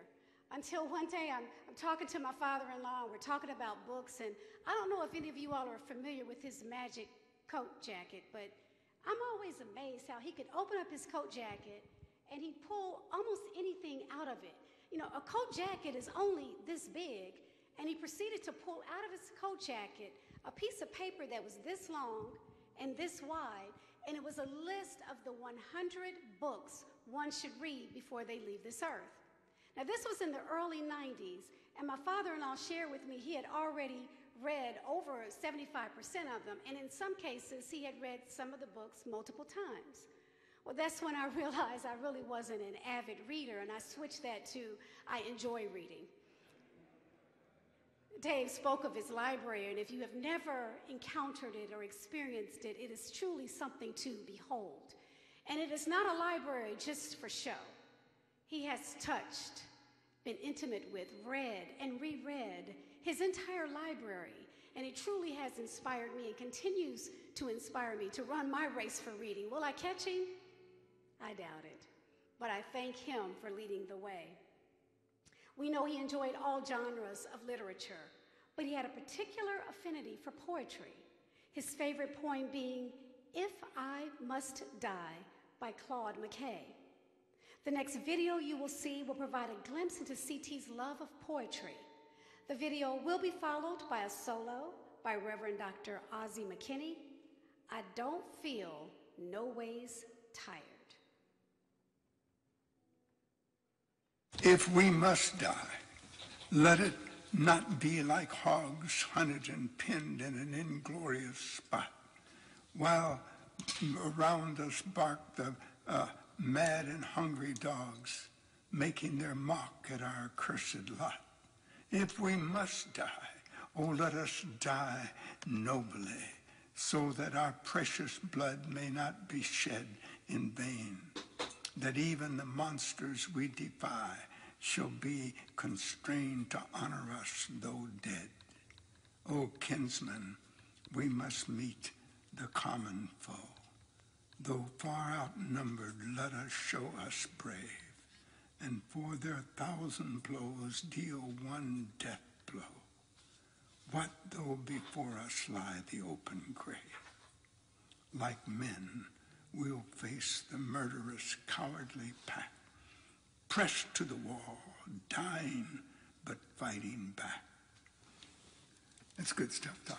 until one day I'm, I'm talking to my father-in-law and we're talking about books, and I don't know if any of you all are familiar with his magic coat jacket, but I'm always amazed how he could open up his coat jacket and he'd pull almost anything out of it. You know, a coat jacket is only this big, and he proceeded to pull out of his coat jacket a piece of paper that was this long and this wide, and it was a list of the one hundred books one should read before they leave this earth. Now, this was in the early nineties, and my father-in-law shared with me he had already read over seventy-five percent of them, and in some cases, he had read some of the books multiple times. Well, that's when I realized I really wasn't an avid reader, and I switched that to I enjoy reading. Dave spoke of his library, and if you have never encountered it or experienced it, it is truly something to behold. And it is not a library just for show. He has touched, been intimate with, read, and reread his entire library, and it truly has inspired me and continues to inspire me to run my race for reading. Will I catch him? I doubt it, but I thank him for leading the way. We know he enjoyed all genres of literature, but he had a particular affinity for poetry, his favorite poem being If I Must Die by Claude McKay. The next video you will see will provide a glimpse into C T's love of poetry. The video will be followed by a solo by Reverend Doctor Ozzie McKinney, I Don't Feel No Ways Tired. If we must die, let it not be like hogs hunted and pinned in an inglorious spot, while around us bark the uh, mad and hungry dogs, making their mock at our cursed lot. If we must die, oh, let us die nobly, so that our precious blood may not be shed in vain, that even the monsters we defy shall be constrained to honor us though dead. O kinsmen, we must meet the common foe. Though far outnumbered, let us show us brave, and for their thousand blows deal one death blow. What though before us lie the open grave? Like men, we'll face the murderous, cowardly pack, pressed to the wall, dying, but fighting back. That's good stuff, Doc.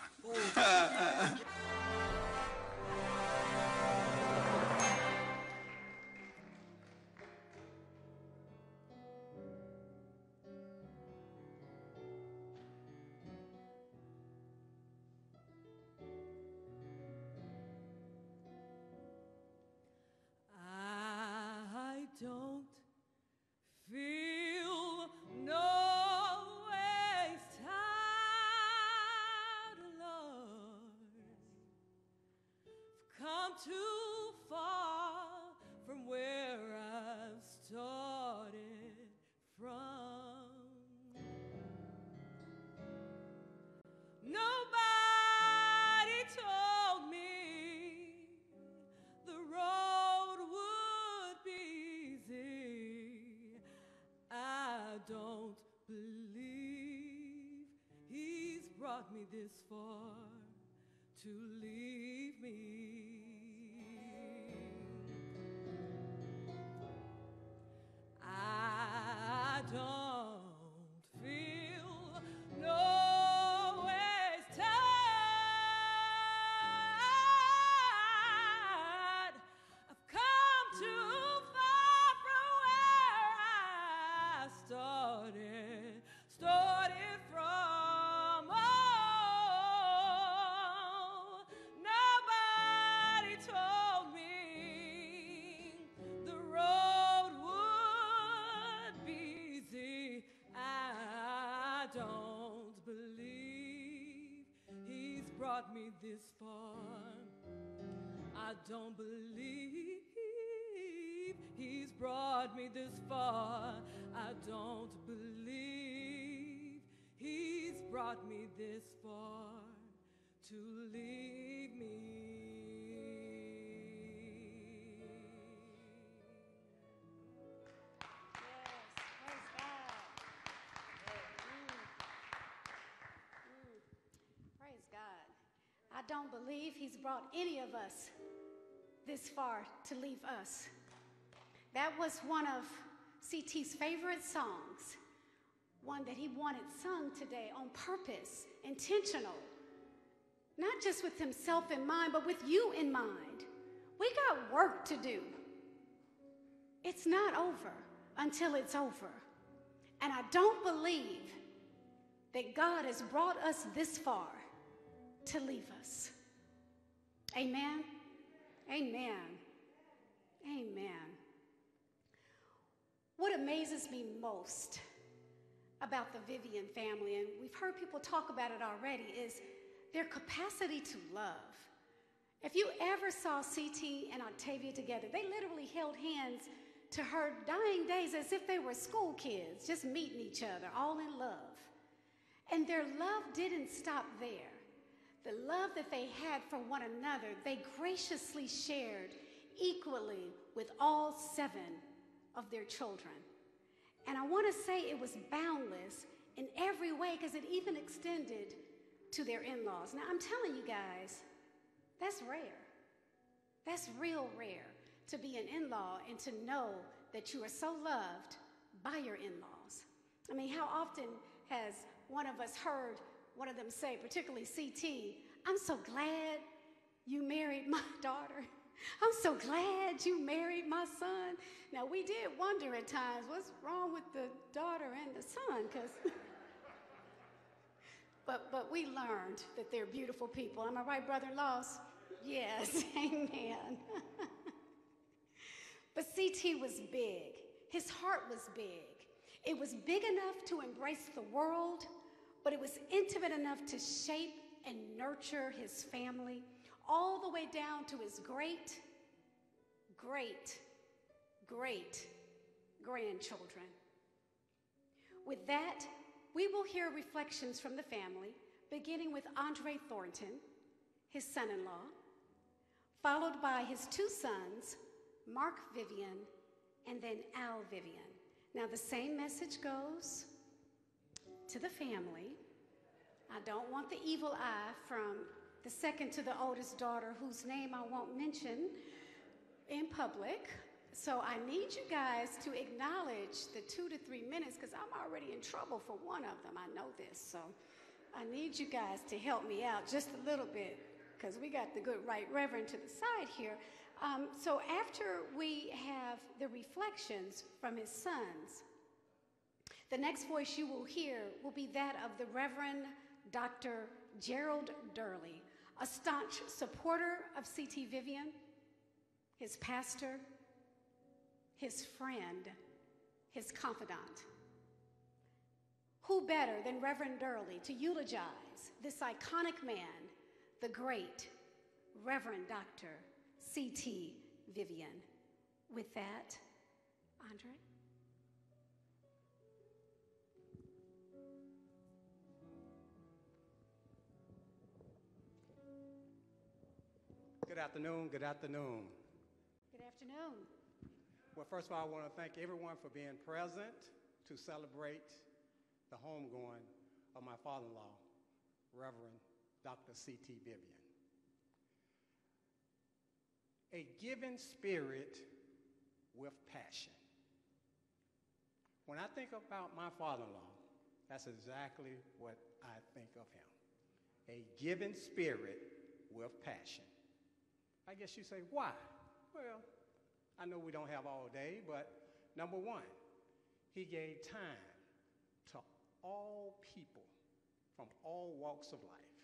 This far to leave me. I don't brought me this far. I don't believe he's brought me this far. I don't believe he's brought me this far to leave me. Yes, praise God. Mm. Mm. Praise God. I don't believe he's brought any of us this far to leave us. That was one of C T's favorite songs, one that he wanted sung today on purpose, intentional, not just with himself in mind, but with you in mind. We got work to do. It's not over until it's over. And I don't believe that God has brought us this far to leave us. Amen. Amen. Amen. What amazes me most about the Vivian family, and we've heard people talk about it already, is their capacity to love. If you ever saw C T and Octavia together, they literally held hands to her dying days as if they were school kids, just meeting each other, all in love. And their love didn't stop there. The love that they had for one another, they graciously shared equally with all seven of their children. And I want to say it was boundless in every way, because it even extended to their in-laws. Now, I'm telling you guys, that's rare. That's real rare, to be an in-law and to know that you are so loved by your in-laws. I mean, how often has one of us heard one of them say, particularly C T, "I'm so glad you married my daughter. I'm so glad you married my son." Now, we did wonder at times, what's wrong with the daughter and the son? Because But, but we learned that they're beautiful people. Am I right, brother-in-laws? Yes, amen. But C T was big. His heart was big. It was big enough to embrace the world, but it was intimate enough to shape and nurture his family, all the way down to his great, great, great grandchildren. With that, we will hear reflections from the family, beginning with Andre Thornton, his son-in-law, followed by his two sons, Mark Vivian and then Al Vivian. Now, the same message goes to the family. I don't want the evil eye from the second to the oldest daughter, whose name I won't mention in public. So I need you guys to acknowledge the two to three minutes, because I'm already in trouble for one of them. I know this, so I need you guys to help me out just a little bit, because we got the good right reverend to the side here. Um, so after we have the reflections from his sons, the next voice you will hear will be that of the Reverend Doctor Gerald Durley, a staunch supporter of C T Vivian, his pastor, his friend, his confidant. Who better than Reverend Durley to eulogize this iconic man, the great Reverend Doctor C T Vivian? With that, Andre. Good afternoon, good afternoon. Good afternoon. Well, first of all, I want to thank everyone for being present to celebrate the homegoing of my father-in-law, Reverend Doctor C T Vivian. A giving spirit with passion. When I think about my father-in-law, that's exactly what I think of him. A giving spirit with passion. I guess you say, why? Well, I know we don't have all day, but number one, he gave time to all people from all walks of life.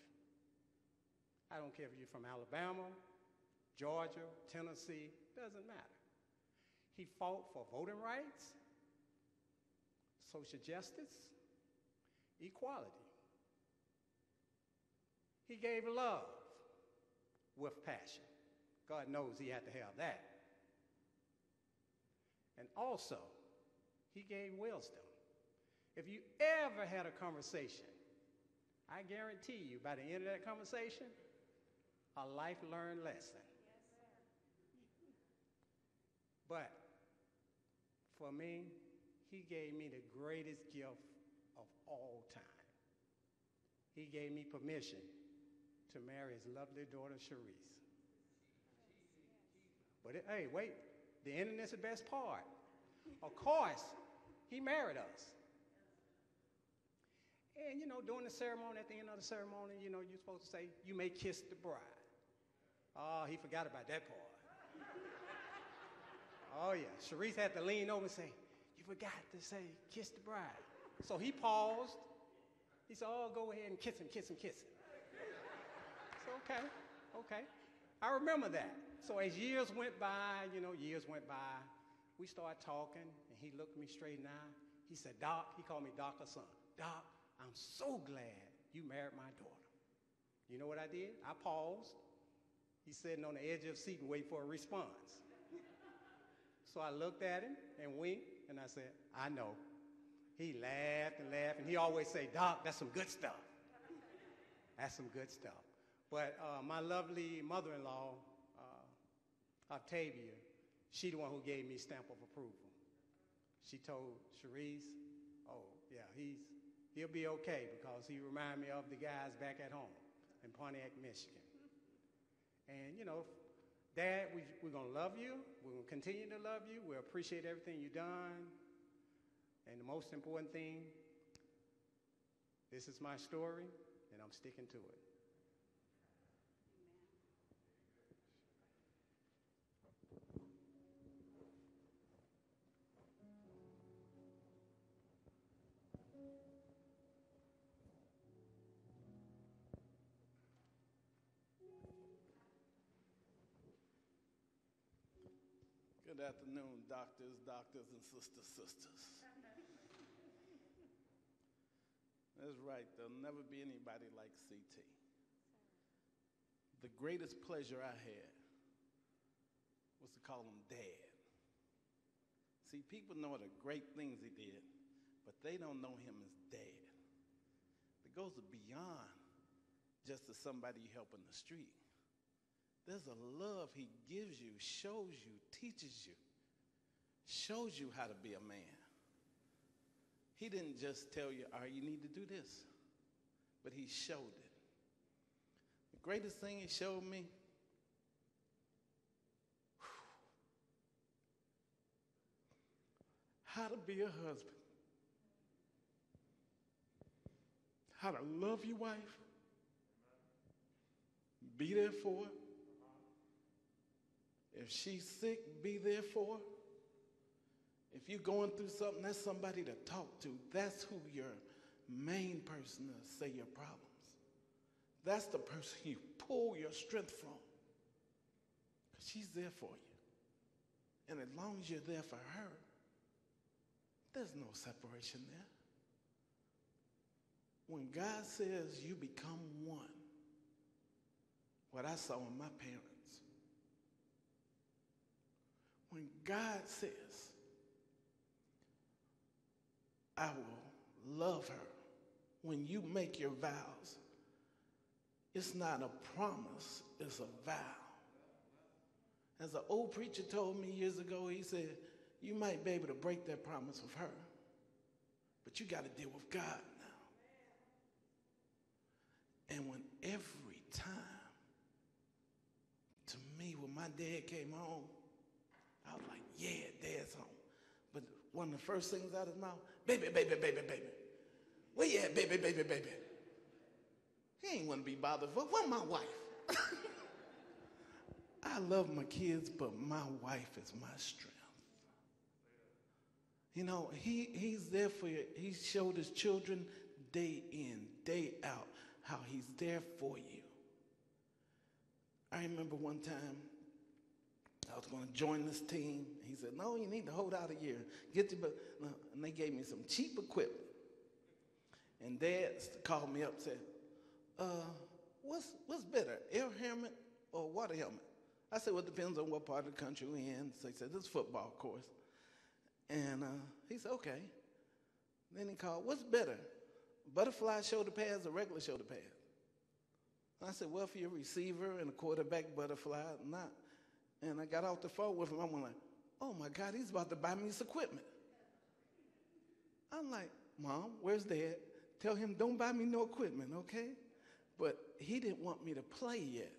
I don't care if you're from Alabama, Georgia, Tennessee, doesn't matter. He fought for voting rights, social justice, equality. He gave love. with passion. God knows he had to have that. And also, he gave wisdom. If you ever had a conversation, I guarantee you, by the end of that conversation, a life-learned lesson. Yes, sir. But for me, he gave me the greatest gift of all time. He gave me permission to marry his lovely daughter, Cherise. But it, hey, wait, the ending is the best part. Of course, he married us. And, you know, during the ceremony, at the end of the ceremony, you know, you're supposed to say, you may kiss the bride. Oh, he forgot about that part. Oh, yeah. Cherise had to lean over and say, you forgot to say, kiss the bride. So he paused. He said, oh, go ahead and kiss him, kiss him, kiss him. So, okay, okay. I remember that. So as years went by, you know, years went by, we started talking, and he looked me straight in the eye. He said, Doc, he called me Doc or son. Doc, I'm so glad you married my daughter. You know what I did? I paused. He's sitting on the edge of the seat and waiting for a response. So I looked at him and winked, and I said, I know. He laughed and laughed, and he always say, Doc, that's some good stuff. That's some good stuff. But uh, my lovely mother-in-law, uh, Octavia, she the one who gave me stamp of approval. She told Cherise, oh, yeah, he's, he'll be okay because he reminded me of the guys back at home in Pontiac, Michigan. And, you know, Dad, we, we're going to love you. We're going to continue to love you. We appreciate everything you've done. And the most important thing, this is my story, and I'm sticking to it. Good afternoon, doctors, doctors, and sisters, sisters. That's right, there'll never be anybody like C T. The greatest pleasure I had was to call him Dad. See, people know the great things he did, but they don't know him as Dad. It goes beyond just as somebody you help in the street. There's a love he gives you, shows you, teaches you, shows you how to be a man. He didn't just tell you, all right, you need to do this, but he showed it. The greatest thing he showed me, whew, how to be a husband, how to love your wife, be there for her. If she's sick, be there for her. If you're going through something, that's somebody to talk to. That's who your main person is, say your problems. That's the person you pull your strength from. Because she's there for you. And as long as you're there for her, there's no separation there. When God says you become one, what I saw in my parents, when God says, I will love her, when you make your vows, it's not a promise, it's a vow. As an old preacher told me years ago, he said, you might be able to break that promise with her, but you got to deal with God now. And when every time, to me, when my dad came home, I was like, yeah, Dad's home. But one of the first things out of his mouth, baby, baby, baby, baby. Where you at, baby, baby, baby? He ain't want to be bothered for what my wife. I love my kids, but my wife is my strength. You know, he, he's there for you. He showed his children day in, day out, how he's there for you. I remember one time, I was going to join this team. He said, no, you need to hold out a year. Get your book. And they gave me some cheap equipment. And Dad called me up and said, uh, what's, what's better, air helmet or a water helmet? I said, well, it depends on what part of the country we're in. So he said, this is football, of course. And uh, he said, okay. Then he called, what's better, butterfly shoulder pads or regular shoulder pads? And I said, well, for your receiver and a quarterback butterfly, not. And I got off the phone with him. I went like, oh, my God, he's about to buy me this equipment. I'm like, Mom, where's Dad? Tell him don't buy me no equipment, okay? But he didn't want me to play yet.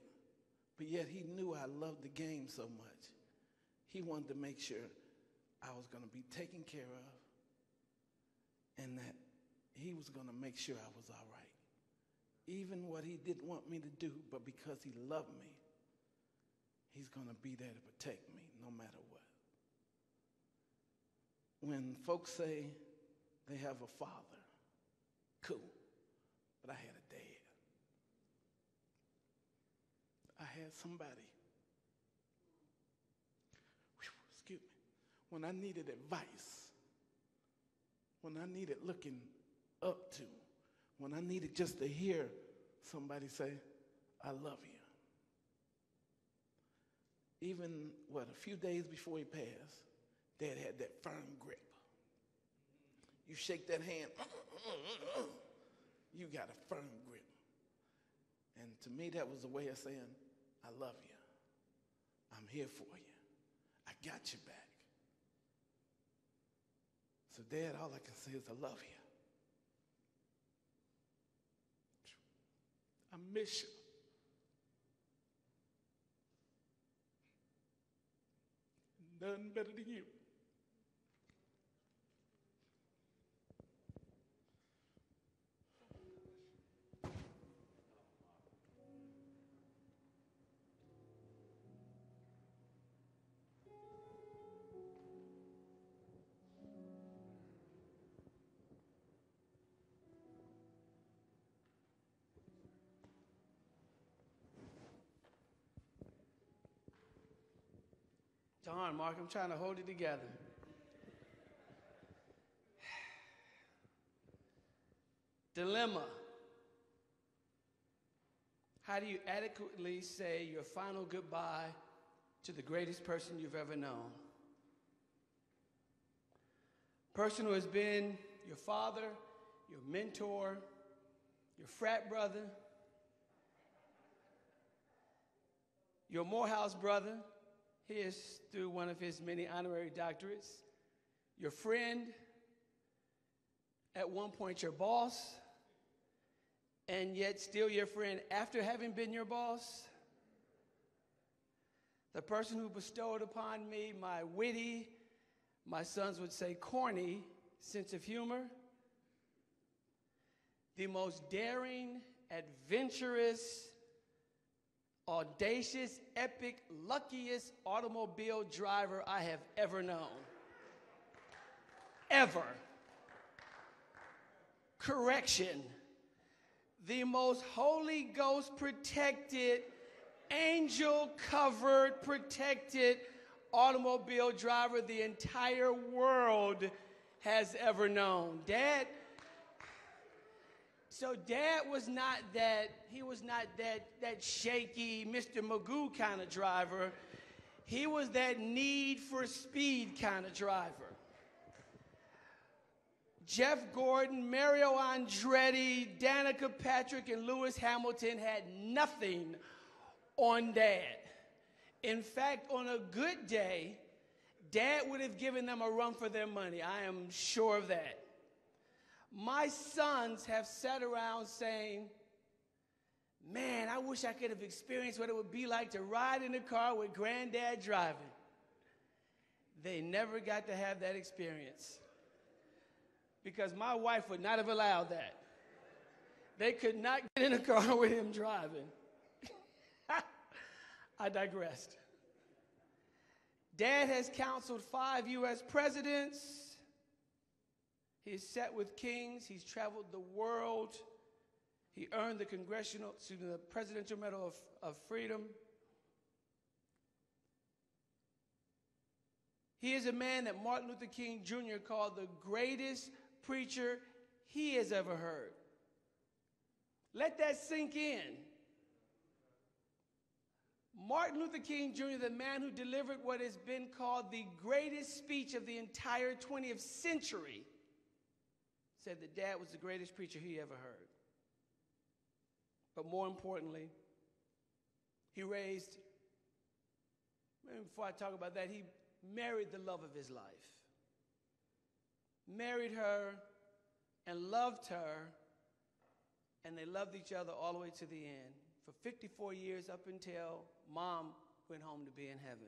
But yet he knew I loved the game so much. He wanted to make sure I was going to be taken care of and that he was going to make sure I was all right. Even what he didn't want me to do, but because he loved me, he's going to be there to protect me no matter what. When folks say they have a father, cool, but I had a dad. I had somebody, whew, excuse me, when I needed advice, when I needed looking up to, when I needed just to hear somebody say, I love you. Even, what, a few days before he passed, Dad had that firm grip. You shake that hand, you got a firm grip. And to me, that was a way of saying, I love you. I'm here for you. I got you back. So, Dad, all I can say is I love you. I miss you. None better than you. Darn, Mark, I'm trying to hold it together. Dilemma. How do you adequately say your final goodbye to the greatest person you've ever known? Person who has been your father, your mentor, your frat brother, your Morehouse brother, he is through one of his many honorary doctorates, your friend, at one point your boss, and yet still your friend after having been your boss, the person who bestowed upon me my witty, my sons would say corny, sense of humor, the most daring, adventurous, audacious, epic, luckiest automobile driver I have ever known. Ever. Correction. The most Holy Ghost protected, angel covered, protected automobile driver the entire world has ever known. Dad, So Dad was not that, he was not that, that shaky Mister Magoo kind of driver. He was that need for speed kind of driver. Jeff Gordon, Mario Andretti, Danica Patrick, and Lewis Hamilton had nothing on Dad. In fact, on a good day, Dad would have given them a run for their money. I am sure of that. My sons have sat around saying, man, I wish I could have experienced what it would be like to ride in the car with Granddad driving. They never got to have that experience because my wife would not have allowed that. They could not get in a car with him driving. I digressed. Dad has counseled five U S presidents. He's sat with kings. He's traveled the world. He earned the Congressional, excuse me, the Presidential Medal of, of Freedom. He is a man that Martin Luther King Junior called the greatest preacher he has ever heard. Let that sink in. Martin Luther King Junior, the man who delivered what has been called the greatest speech of the entire twentieth century, said that Dad was the greatest preacher he ever heard. But more importantly, he raised, maybe before I talk about that, he married the love of his life. Married her and loved her, and they loved each other all the way to the end. For fifty-four years, up until Mom went home to be in heaven.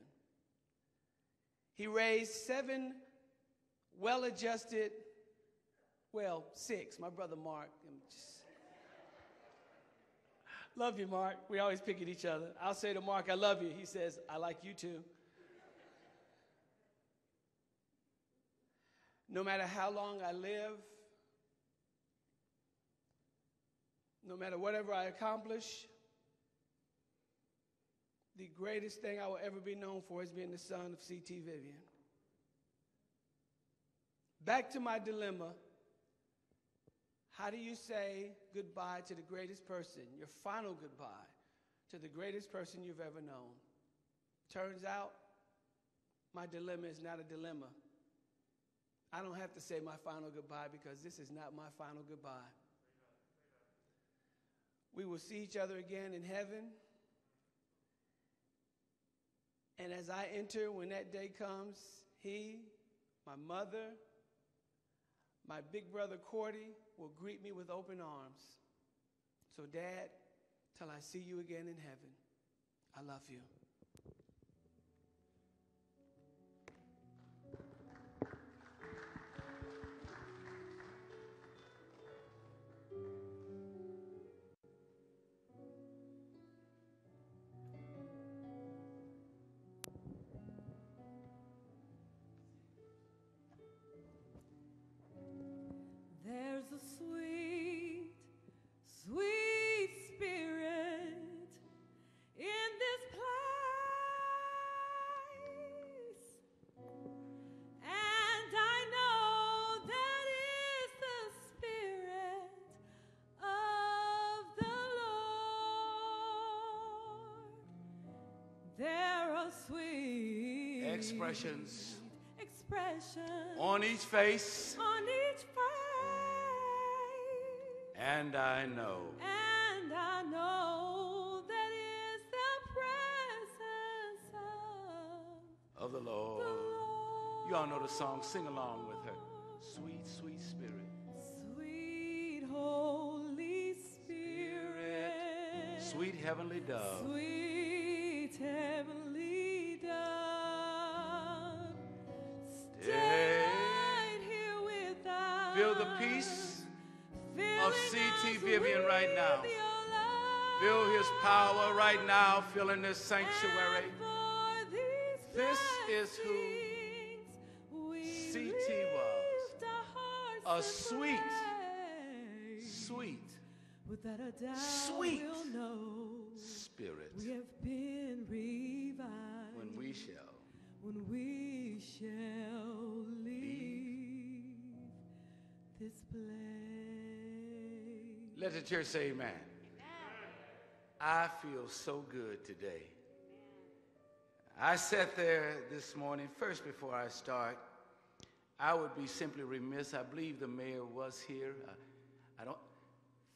He raised seven well-adjusted, well, six. My brother Mark. I'm just... Love you, Mark. We always pick at each other. I'll say to Mark, I love you. He says, I like you too. No matter how long I live, no matter whatever I accomplish, the greatest thing I will ever be known for is being the son of C T Vivian. Back to my dilemma. How do you say goodbye to the greatest person, your final goodbye to the greatest person you've ever known? Turns out my dilemma is not a dilemma. I don't have to say my final goodbye because this is not my final goodbye. We will see each other again in heaven. And as I enter, when that day comes, he, my mother, my big brother Cordy will greet me with open arms. So, Dad, till I see you again in heaven, I love you. Expressions, expressions on each face, on each face, and I know, and I know that is the presence of, of the, Lord. the Lord. You all know the song. Sing along with her. Sweet, sweet Spirit, sweet Holy Spirit, Spirit. Sweet Heavenly Dove, sweet Heavenly. Feel the peace of C T Vivian right now. Feel his power right now, filling this sanctuary. This is who C T was. A sweet, sweet, sweet Spirit. When we shall, when we shall leave this place. Let the church say amen. Amen. I feel so good today. Amen. I sat there this morning. First, before I start, I would be simply remiss. I believe the mayor was here. I, I don't.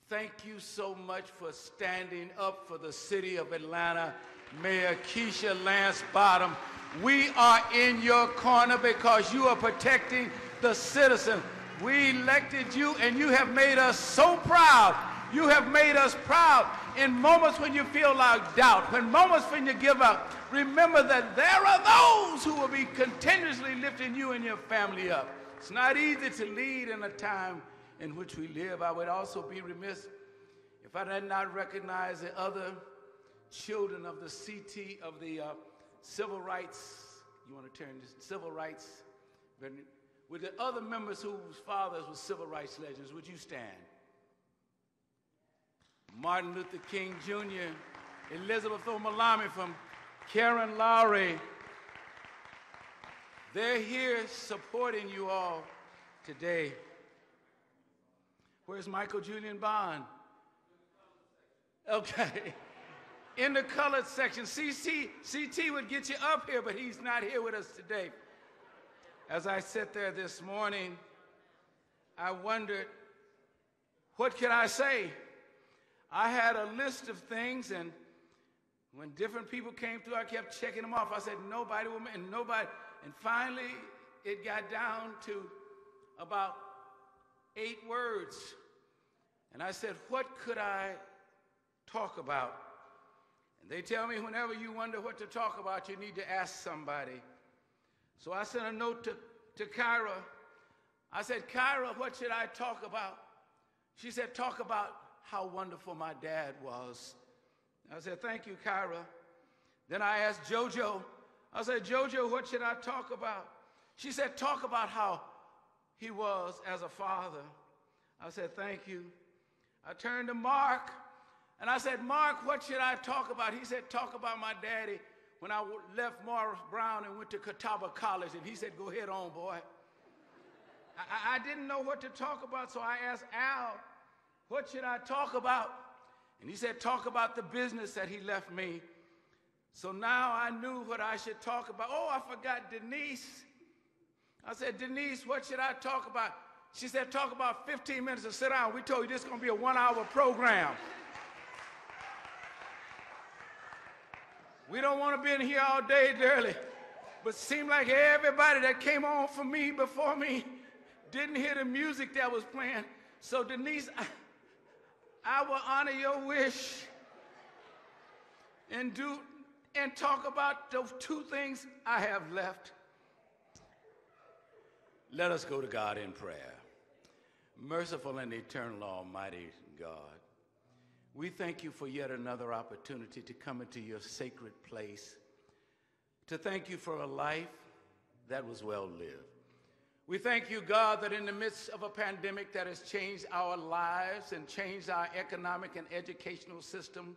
Thank you so much for standing up for the city of Atlanta, Mayor Keisha Lance Bottoms. We are in your corner because you are protecting the citizen. We elected you, and you have made us so proud. You have made us proud. In moments when you feel like doubt, in moments when you give up, remember that there are those who will be continuously lifting you and your family up. It's not easy to lead in a time in which we live. I would also be remiss if I did not recognize the other children of the C T, of the uh, civil rights, you want to turn this, civil rights, with the other members whose fathers were civil rights legends. Would you stand? Martin Luther King Junior, Elizabeth O'Mallamy from Karyn Lowery. They're here supporting you all today. Where's Michael Julian Bond? Okay. in the colored section. C T would get you up here, but he's not here with us today. As I sat there this morning, I wondered, what can I say? I had a list of things, and when different people came through, I kept checking them off. I said, nobody will, and nobody. And finally, it got down to about eight words. And I said, what could I talk about? And they tell me whenever you wonder what to talk about, you need to ask somebody. So I sent a note to, to Kyra. I said, Kyra, what should I talk about? She said, talk about how wonderful my dad was. I said, thank you, Kyra. Then I asked JoJo. I said, JoJo, what should I talk about? She said, talk about how he was as a father. I said, thank you. I turned to Mark, and I said, Mark, what should I talk about? He said, talk about my daddy when I left Morris Brown and went to Catawba College. And he said, go ahead on, boy. I, I didn't know what to talk about, so I asked Al, what should I talk about? And he said, talk about the business that he left me. So now I knew what I should talk about. Oh, I forgot Denise. I said, Denise, what should I talk about? She said, talk about fifteen minutes and sit down. We told you this is going to be a one-hour program. We don't want to be in here all day, Durley. But it seemed like everybody that came on for me before me didn't hear the music that was playing. So, Denise, I, I will honor your wish and do and talk about those two things I have left. Let us go to God in prayer. Merciful and eternal Almighty God, we thank you for yet another opportunity to come into your sacred place, to thank you for a life that was well lived. We thank you, God, that in the midst of a pandemic that has changed our lives and changed our economic and educational system,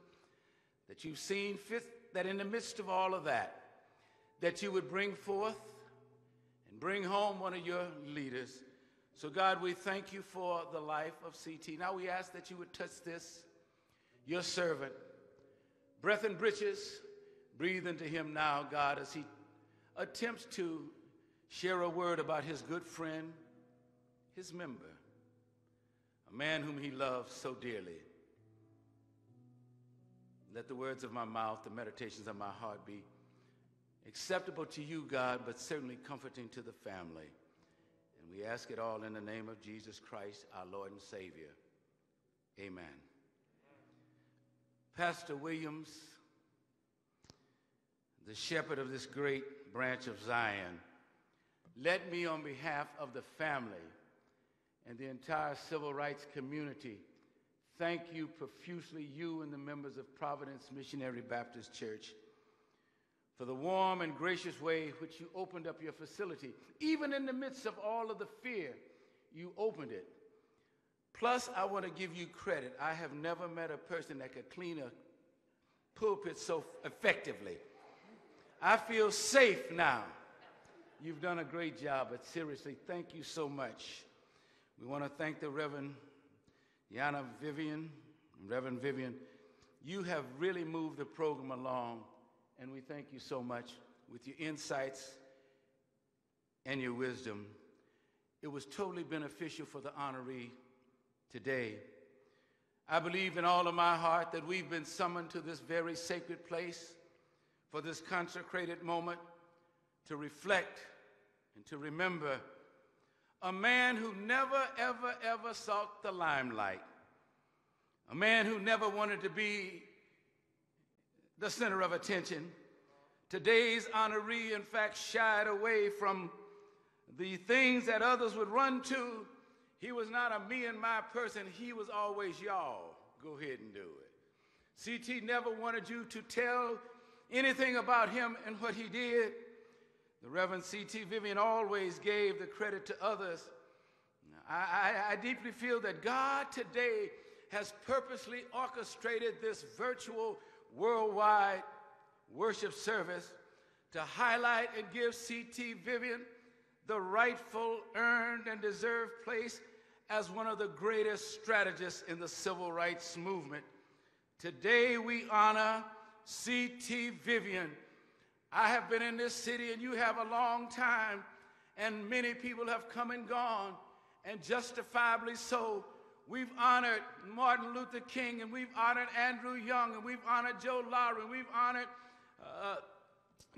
that you've seen fit that in the midst of all of that, that you would bring forth and bring home one of your leaders. So, God, we thank you for the life of C T. Now we ask that you would touch this, your servant. Breath and breeches, breathe into him now, God, as he attempts to share a word about his good friend, his member, a man whom he loves so dearly. Let the words of my mouth, the meditations of my heart be acceptable to you, God, but certainly comforting to the family. And we ask it all in the name of Jesus Christ, our Lord and Savior. Amen. Amen. Pastor Williams, the shepherd of this great branch of Zion, let me, on behalf of the family and the entire civil rights community, thank you profusely, you and the members of Providence Missionary Baptist Church, for the warm and gracious way which you opened up your facility. Even in the midst of all of the fear, you opened it. Plus, I want to give you credit. I have never met a person that could clean a pulpit so effectively. I feel safe now. You've done a great job, but seriously, thank you so much. We want to thank the Reverend Yana Vivian, Reverend Vivian. You have really moved the program along, and we thank you so much with your insights and your wisdom. It was totally beneficial for the honoree today. I believe in all of my heart that we've been summoned to this very sacred place for this consecrated moment, to reflect and to remember a man who never, ever, ever sought the limelight, a man who never wanted to be the center of attention. Today's honoree, in fact, shied away from the things that others would run to. He was not a me and my person. He was always y'all. Go ahead and do it. C T never wanted you to tell anything about him and what he did. The Reverend C T Vivian always gave the credit to others. I, I, I deeply feel that God today has purposely orchestrated this virtual worldwide worship service to highlight and give C T Vivian the rightful, earned, and deserved place as one of the greatest strategists in the civil rights movement. Today we honor C T Vivian. I have been in this city, and you have, a long time, and many people have come and gone, and justifiably so. We've honored Martin Luther King, and we've honored Andrew Young, and we've honored Joe Lowry, and we've honored uh,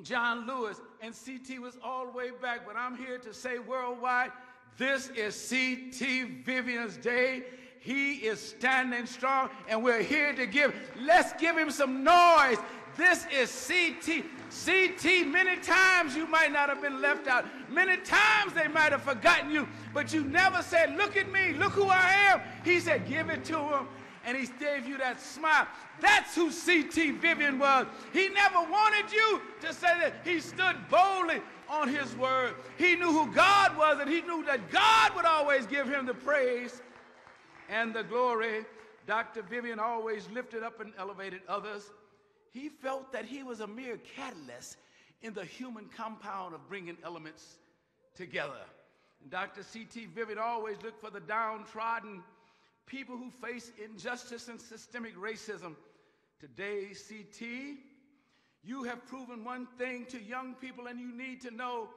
John Lewis, and C T was all the way back, but I'm here to say worldwide, this is C T Vivian's day. He is standing strong, and we're here to give. Let's give him some noise. This is C T. C T, many times you might not have been left out. Many times they might have forgotten you, but you never said, look at me, look who I am. He said, give it to him, and he gave you that smile. That's who C T Vivian was. He never wanted you to say that. He stood boldly on his word. He knew who God was, and he knew that God would always give him the praise and the glory. Doctor Vivian always lifted up and elevated others. He felt that he was a mere catalyst in the human compound of bringing elements together. And Doctor C T Vivian always looked for the downtrodden, people who face injustice and systemic racism. Today, C T, you have proven one thing to young people, and you need to know,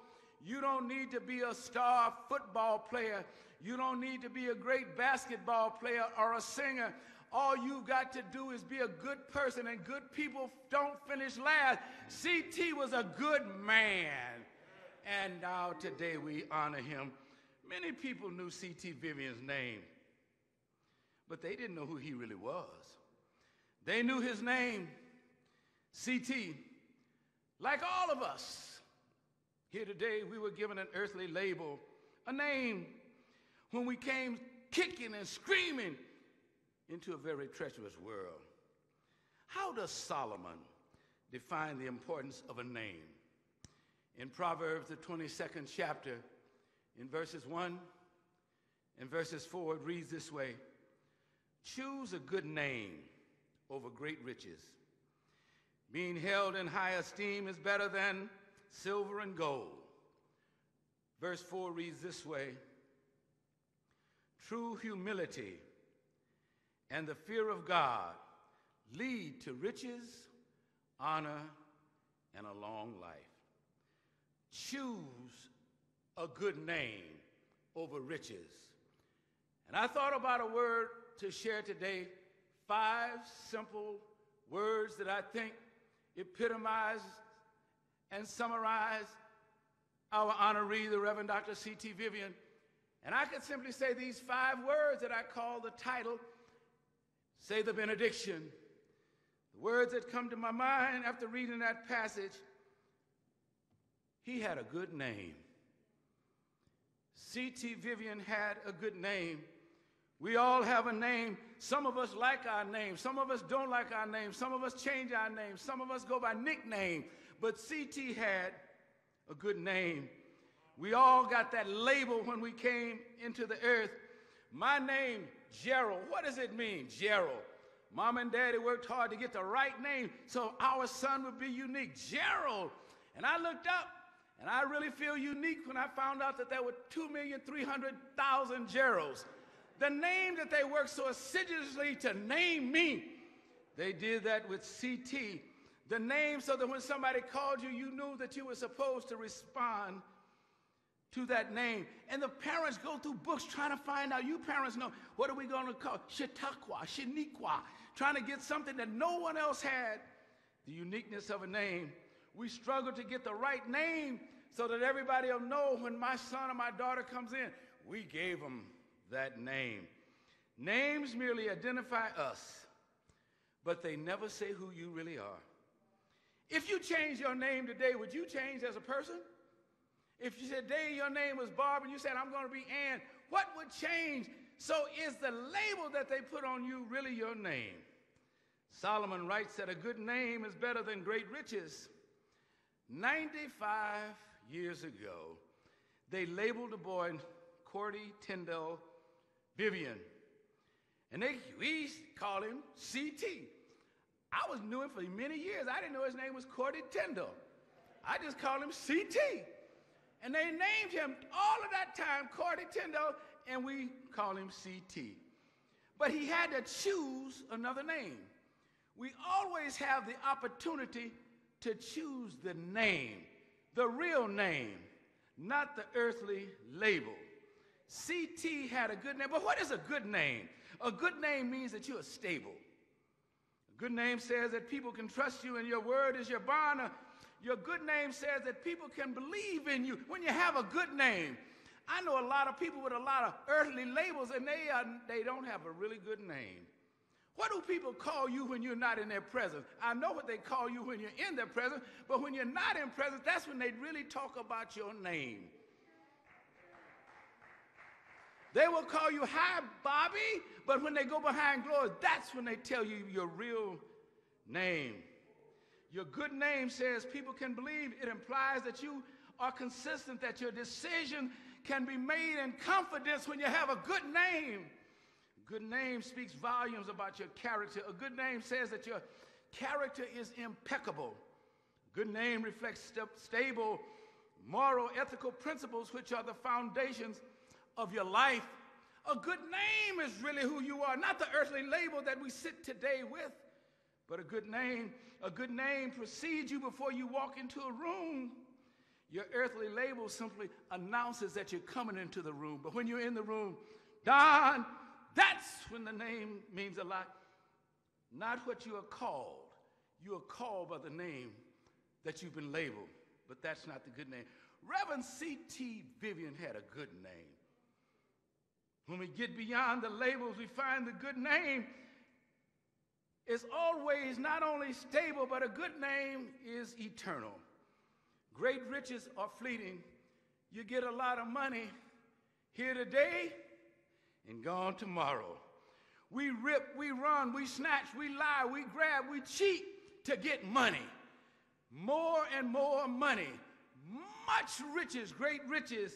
you don't need to be a star football player. You don't need to be a great basketball player or a singer. All you got to do is be a good person, and good people don't finish last. C T was a good man, and now today we honor him. Many people knew C T Vivian's name, but they didn't know who he really was. They knew his name, C T. Like all of us here today, we were given an earthly label, a name, when we came kicking and screaming into a very treacherous world. How does Solomon define the importance of a name? In Proverbs, the twenty-second chapter, in verses one and verses four, it reads this way: choose a good name over great riches. Being held in high esteem is better than silver and gold. Verse four reads this way: true humility and the fear of God lead to riches, honor, and a long life. Choose a good name over riches. And I thought about a word to share today, five simple words that I think epitomize and summarize our honoree, the Reverend Doctor C T Vivian. And I could simply say these five words that I call the title, say the benediction. The words that come to my mind after reading that passage: he had a good name. C T Vivian had a good name. We all have a name. Some of us like our name. Some of us don't like our name. Some of us change our name. Some of us go by nickname. But C T had a good name. We all got that label when we came into the earth. My name, Gerald. What does it mean, Gerald? Mom and Daddy worked hard to get the right name so our son would be unique. Gerald. And I looked up, and I really feel unique when I found out that there were two million three hundred thousand Geralds. The name that they worked so assiduously to name me, they did that with C T. The name so that when somebody called you, you knew that you were supposed to respond to that name. And the parents go through books trying to find out, you parents know, what are we going to call? Chautauqua, Shaniqua, trying to get something that no one else had, the uniqueness of a name. We struggle to get the right name so that everybody will know when my son or my daughter comes in, we gave them that name. Names merely identify us, but they never say who you really are. If you change your name today, would you change as a person? If you said today your name was Barb and you said I'm going to be Ann, what would change? So is the label that they put on you really your name? Solomon writes that a good name is better than great riches. ninety-five years ago, they labeled a boy Cordy Tyndall Vivian, and they we call him C T. I was knew him for many years. I didn't know his name was Cordy Tyndall. I just called him C T. And they named him all of that time Cordy Tyndall, and we call him C T. But he had to choose another name. we always have the opportunity to choose the name, the real name, not the earthly label. C T had a good name, but what is a good name? A good name means that you are stable. A good name says that people can trust you and your word is your bond. Your good name says that people can believe in you when you have a good name. I know a lot of people with a lot of earthly labels and they, are, they don't have a really good name. What do people call you when you're not in their presence? I know what they call you when you're in their presence, but when you're not in presence, that's when they really talk about your name. They will call you, "Hi, Bobby," but when they go behind glory, that's when they tell you your real name. Your good name says people can believe. It implies that you are consistent, that your decision can be made in confidence when you have a good name. Good name speaks volumes about your character. A good name says that your character is impeccable. Good name reflects st- stable, moral, ethical principles, which are the foundations of your life. A good name is really who you are, not the earthly label that we sit today with, but a good name. A good name precedes you before you walk into a room. Your earthly label simply announces that you're coming into the room, but when you're in the room, Don, that's when the name means a lot. Not what you are called. You are called by the name that you've been labeled, but that's not the good name. Reverend C T Vivian had a good name. When we get beyond the labels, we find the good name is always not only stable, but a good name is eternal. Great riches are fleeting. You get a lot of money here today, and gone tomorrow. We rip, we run, we snatch, we lie, we grab, we cheat to get money. More and more money, much riches, great riches.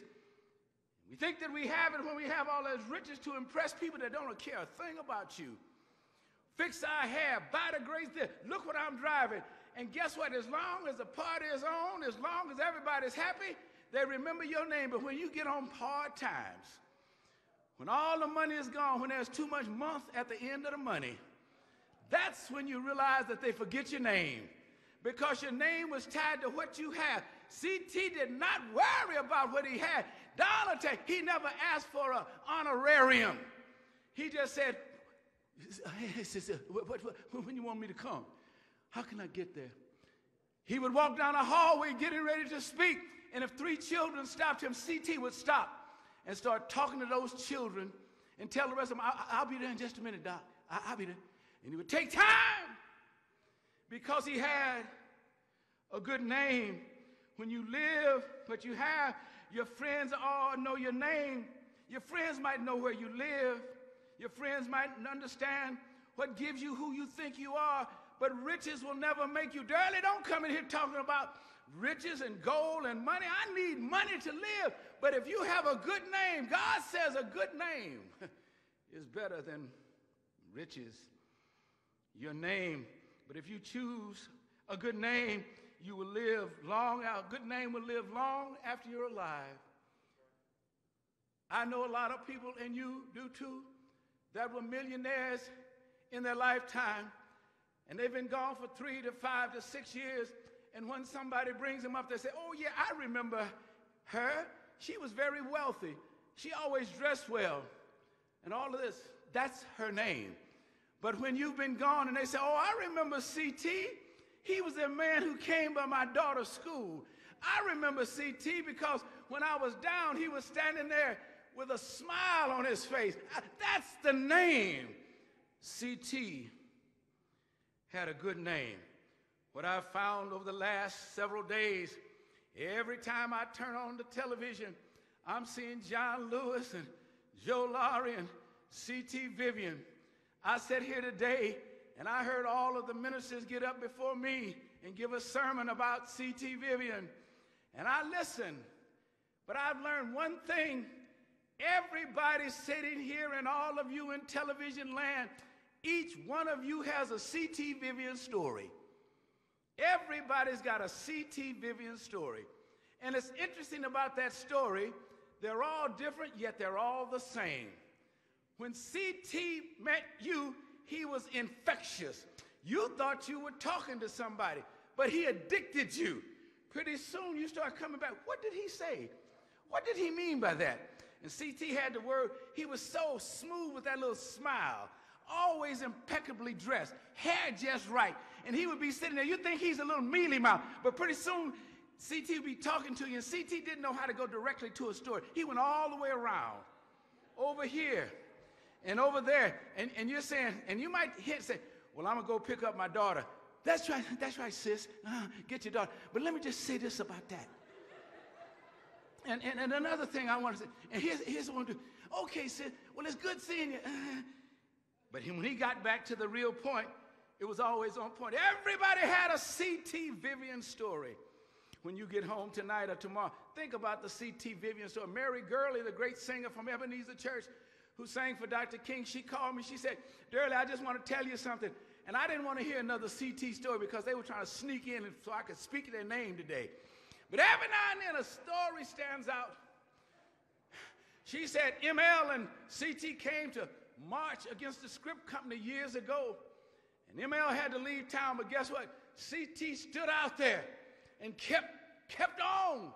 We think that we have it when we have all those riches to impress people that don't care a thing about you. Fix our hair, by the grace, look what I'm driving. And guess what? As long as the party is on, as long as everybody's happy, they remember your name. But when you get on hard times, when all the money is gone, when there's too much month at the end of the money, that's when you realize that they forget your name, because your name was tied to what you had. C T did not worry about what he had. Dollar take, he never asked for an honorarium. He just said, "When you want me to come? How can I get there?" He would walk down the hallway getting ready to speak, and if three children stopped him, C T would stop and start talking to those children and tell the rest of them, I'll, I'll be there in just a minute, Doc. I, I'll be there. And he would take time because he had a good name. When you live, but you have, your friends all know your name. Your friends might know where you live. Your friends might understand what gives you who you think you are, but riches will never make you. Durley, don't come in here talking about riches and gold and money. I need money to live. But if you have a good name, God says a good name is better than riches. Your name. But if you choose a good name, you will live long out. Good name will live long after you're alive. I know a lot of people, and you do too, that were millionaires in their lifetime, and they've been gone for three to five to six years. And when somebody brings them up, they say, "Oh yeah, I remember her. She was very wealthy. She always dressed well." And all of this, that's her name. But when you've been gone and they say, "Oh, I remember C T. He was the man who came by my daughter's school. I remember C T because when I was down, he was standing there with a smile on his face." That's the name. C T had a good name. What I've found over the last several days, every time I turn on the television, I'm seeing John Lewis and Joe Lowry and C T Vivian. I sat here today and I heard all of the ministers get up before me and give a sermon about C T Vivian. And I listened, but I've learned one thing. Everybody sitting here and all of you in television land, each one of you has a C T Vivian story. Everybody's got a C T Vivian story. And it's interesting about that story, they're all different, yet they're all the same. When C T met you, he was infectious. You thought you were talking to somebody, but he addicted you. Pretty soon you start coming back. What did he say? What did he mean by that? And C T had the word. He was so smooth with that little smile, always impeccably dressed, hair just right. And he would be sitting there. You think he's a little mealy mouth, but pretty soon C T would be talking to you. And C T didn't know how to go directly to a story. He went all the way around, over here and over there. And, and you're saying, and you might hit say, well, I'm going to go pick up my daughter. That's right, that's right, sis. Uh, get your daughter. But let me just say this about that. And, and, and another thing I want to say, and here's, here's what I'm doing. Okay, sis, well, it's good seeing you. But when he got back to the real point, it was always on point. Everybody had a C T Vivian story. When you get home tonight or tomorrow, think about the C T Vivian story. Mary Gurley, the great singer from Ebenezer Church, who sang for Doctor King, she called me. She said, Durley, I just want to tell you something. And I didn't want to hear another C T story because they were trying to sneak in so I could speak their name today. But every now and then a story stands out. She said M L and C T came to march against the script company years ago. And M L had to leave town, but guess what? C T stood out there and kept, kept on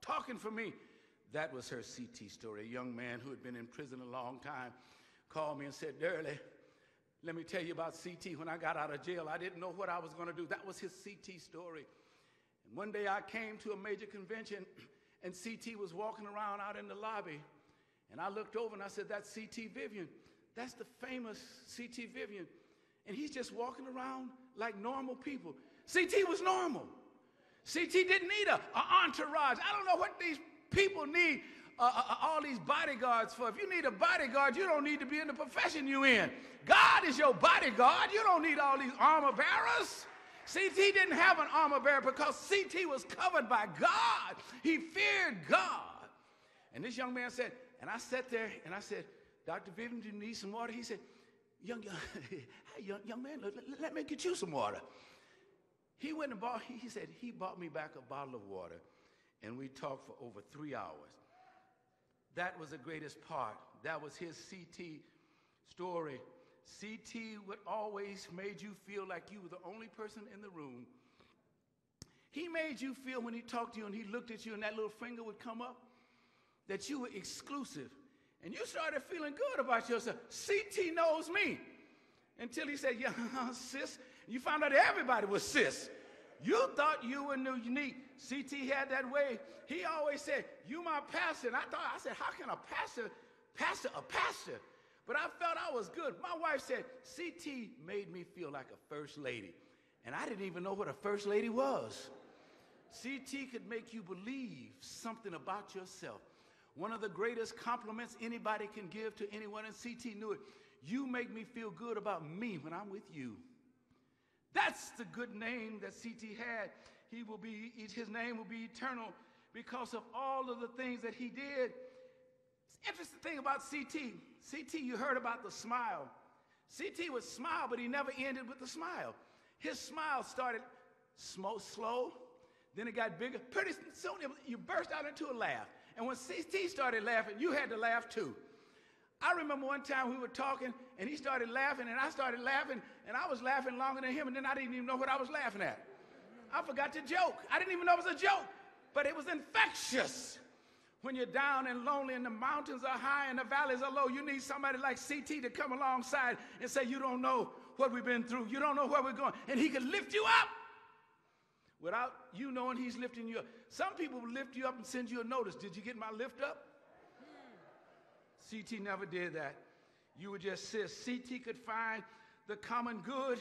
talking for me. That was her C T story. A young man who had been in prison a long time called me and said, Durley, let me tell you about C T. When I got out of jail, I didn't know what I was going to do. That was his C T story. And one day I came to a major convention, and C T was walking around out in the lobby. And I looked over and I said, that's C T Vivian. That's the famous C T Vivian. And he's just walking around like normal people. C T was normal. C T didn't need a, a entourage. I don't know what these people need, uh, uh, all these bodyguards for. If you need a bodyguard, you don't need to be in the profession you're in. God is your bodyguard. You don't need all these armor bearers. C T didn't have an armor bearer because C T was covered by God. He feared God. And this young man said, and I sat there and I said, Doctor Vivian, do you need some water? He said, young, young, young, young man, let, let me get you some water. He went and bought, he said, he bought me back a bottle of water, and we talked for over three hours. That was the greatest part. That was his C T story. C T would always made you feel like you were the only person in the room. He made you feel when he talked to you and he looked at you and that little finger would come up, that you were exclusive. And you started feeling good about yourself. C T knows me. Until he said, yeah, sis. You found out everybody was sis. You thought you were new, unique. C T had that way. He always said, you my pastor. And I thought, I said, how can a pastor, pastor a pastor? But I felt I was good. My wife said, C T made me feel like a first lady. And I didn't even know what a first lady was. C T could make you believe something about yourself. One of the greatest compliments anybody can give to anyone, and C T knew it. You make me feel good about me when I'm with you. That's the good name that C T had. He will be, his name will be eternal because of all of the things that he did. Interesting thing about C T. C T, you heard about the smile. C T would smile, but he never ended with the smile. His smile started slow, then it got bigger. Pretty soon, it was, you burst out into a laugh. And when C T started laughing, you had to laugh too. I remember one time we were talking, and he started laughing, and I started laughing, and I was laughing longer than him, and then I didn't even know what I was laughing at. I forgot to joke. I didn't even know it was a joke, but it was infectious. When you're down and lonely and the mountains are high and the valleys are low, you need somebody like C T to come alongside and say, you don't know what we've been through. You don't know where we're going. And he can lift you up without you knowing he's lifting you up. Some people will lift you up and send you a notice. Did you get my lift up? C T never did that. You would just sit. C T could find the common good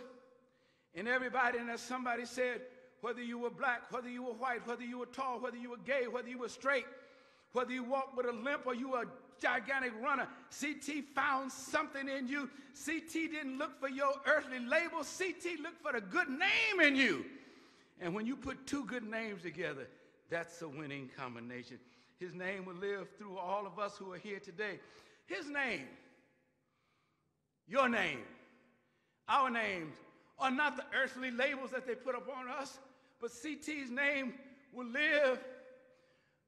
in everybody. And as somebody said, whether you were black, whether you were white, whether you were tall, whether you were gay, whether you were straight, whether you walk with a limp or you were a gigantic runner, C T found something in you. C T didn't look for your earthly label. C T looked for the good name in you. And when you put two good names together, that's a winning combination. His name will live through all of us who are here today. His name, your name, our names are not the earthly labels that they put upon us, but C T's name will live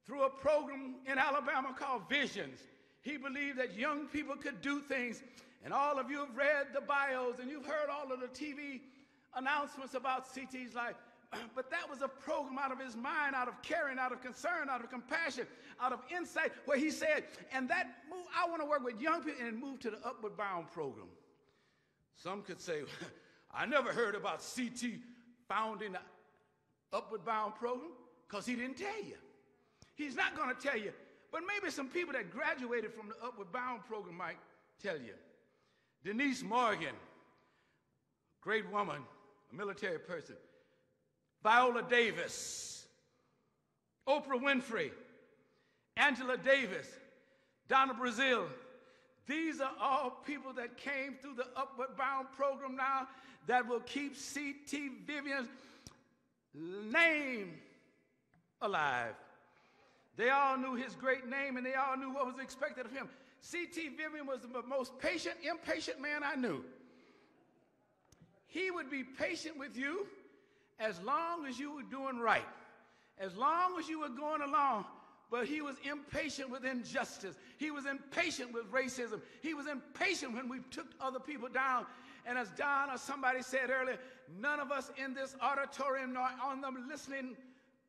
through a program in Alabama called Visions. He believed that young people could do things, and all of you have read the bios, and you've heard all of the T V announcements about C T's life. But that was a program out of his mind, out of caring, out of concern, out of compassion, out of insight, where he said, and that move, I want to work with young people, and move to the Upward Bound program. Some could say, I never heard about C T founding the Upward Bound program, because he didn't tell you. He's not going to tell you. But maybe some people that graduated from the Upward Bound program might tell you. Denise Morgan, great woman, a military person. Viola Davis, Oprah Winfrey, Angela Davis, Donna Brazile. These are all people that came through the Upward Bound program now that will keep C T Vivian's name alive. They all knew his great name, and they all knew what was expected of him. C T Vivian was the most patient, impatient man I knew. He would be patient with you as long as you were doing right, as long as you were going along, but he was impatient with injustice. He was impatient with racism. He was impatient when we took other people down. And as Don or somebody said earlier, none of us in this auditorium nor on them listening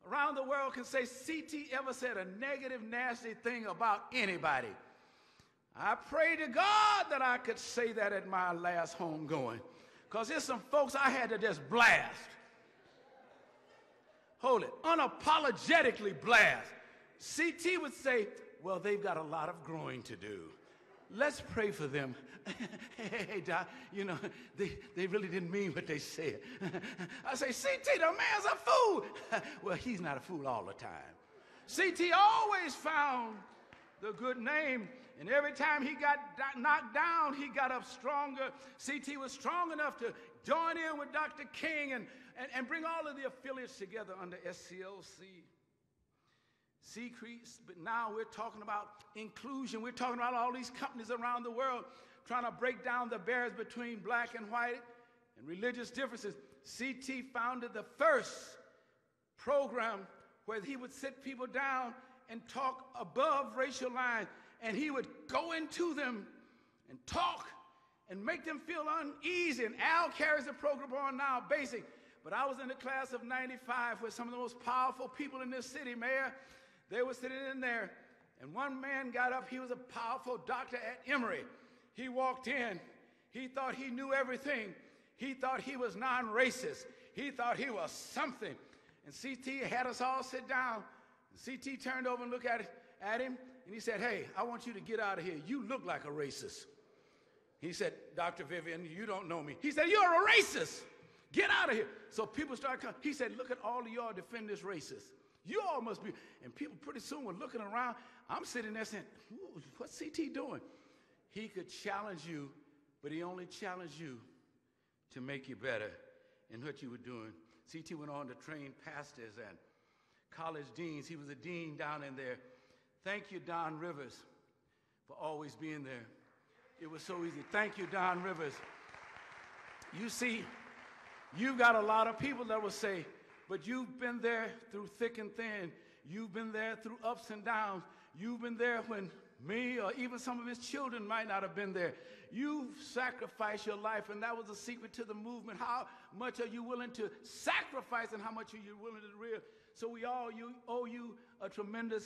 around the world can say C T ever said a negative, nasty thing about anybody. I pray to God that I could say that at my last homegoing, because there's some folks I had to just blast. Hold it, unapologetically blast. C T would say, well, they've got a lot of growing to do. Let's pray for them. Hey, Doc, you know, they, they really didn't mean what they said. I say, C T, the man's a fool. Well, he's not a fool all the time. C T always found the good name, and every time he got knocked down, he got up stronger. C T was strong enough to join in with Doctor King and, and, and bring all of the affiliates together under S C L C. Secrets, but now we're talking about inclusion. We're talking about all these companies around the world trying to break down the barriers between black and white and religious differences. C T founded the first program where he would sit people down and talk above racial lines, and he would go into them and talk and make them feel uneasy. And Al carries the program on now, basic. But I was in the class of ninety-five with some of the most powerful people in this city, Mayor. They were sitting in there, and one man got up. He was a powerful doctor at Emory. He walked in. He thought he knew everything. He thought he was non-racist. He thought he was something. And C T had us all sit down. And C T turned over and looked at, at him, and he said, hey, I want you to get out of here. You look like a racist. He said, Doctor Vivian, you don't know me. He said, you're a racist. Get out of here. So people started coming. He said, look at all of y'all defend this racist. You all must be. And people pretty soon were looking around. I'm sitting there saying, what's C T doing? He could challenge you, but he only challenged you to make you better in what you were doing. C T went on to train pastors and college deans. He was a dean down in there. Thank you, Don Rivers, for always being there. It was so easy. Thank you, Don Rivers. You see, you've got a lot of people that will say, but you've been there through thick and thin. You've been there through ups and downs. You've been there when me or even some of his children might not have been there. You've sacrificed your life, and that was the secret to the movement. How much are you willing to sacrifice, and how much are you willing to rear? So we all you, owe you a tremendous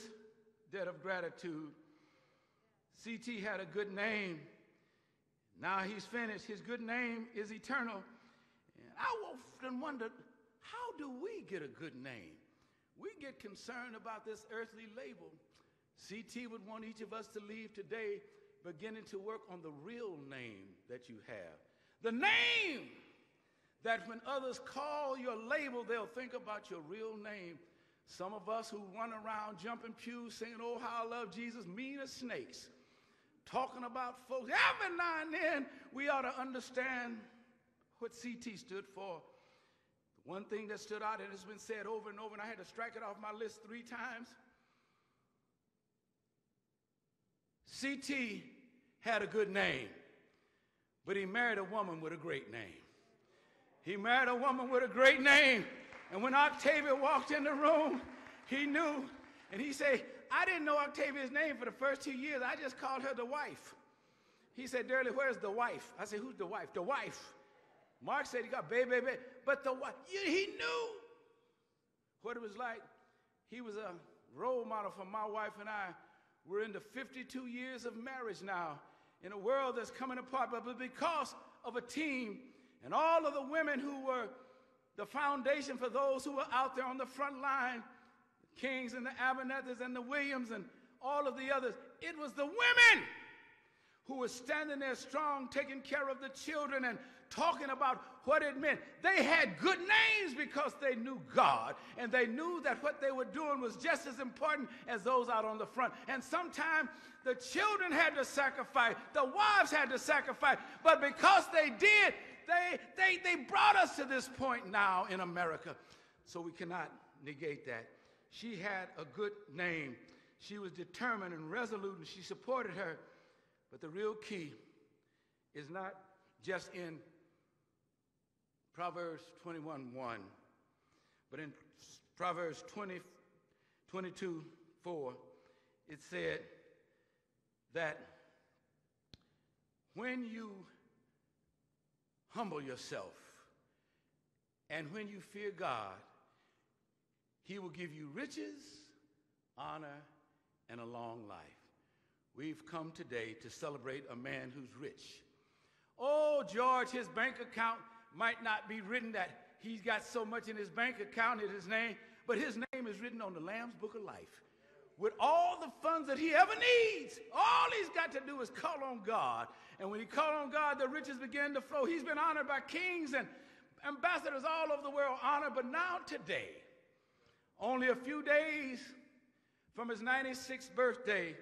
debt of gratitude. C T had a good name. Now he's finished. His good name is eternal. And I often wondered, how do we get a good name? We get concerned about this earthly label. C T would want each of us to leave today beginning to work on the real name that you have. The name that when others call your label, they'll think about your real name. Some of us who run around jumping pews singing, oh, how I love Jesus, mean as snakes, talking about folks. Every now and then, we ought to understand what C T stood for. The one thing that stood out, and it's been said over and over, and I had to strike it off my list three times. C T had a good name, but he married a woman with a great name. He married a woman with a great name, and when Octavia walked in the room, he knew, and he said, I didn't know Octavia's name for the first two years. I just called her the wife. He said, Durley, where's the wife? I said, who's the wife? The wife. Mark said he got baby, baby, but the wife, he knew what it was like. He was a role model for my wife and I. We're into fifty-two years of marriage now in a world that's coming apart, but because of a team and all of the women who were the foundation for those who were out there on the front line, the Kings and the Abernethys and the Williams and all of the others, it was the women who were standing there strong, taking care of the children and talking about what it meant. They had good names because they knew God, and they knew that what they were doing was just as important as those out on the front. And sometimes the children had to sacrifice, the wives had to sacrifice, but because they did, they, they, they brought us to this point now in America. So we cannot negate that. She had a good name. She was determined and resolute, and she supported her. But the real key is not just in Proverbs twenty-one one, but in Proverbs twenty, twenty-two four, it said that when you humble yourself and when you fear God, he will give you riches, honor, and a long life. We've come today to celebrate a man who's rich. Oh, George, his bank account might not be written that he's got so much in his bank account in his name, but his name is written on the Lamb's Book of Life. With all the funds that he ever needs, all he's got to do is call on God. And when he called on God, the riches began to flow. He's been honored by kings and ambassadors all over the world, honored. But now today, only a few days from his ninety-sixth birthday,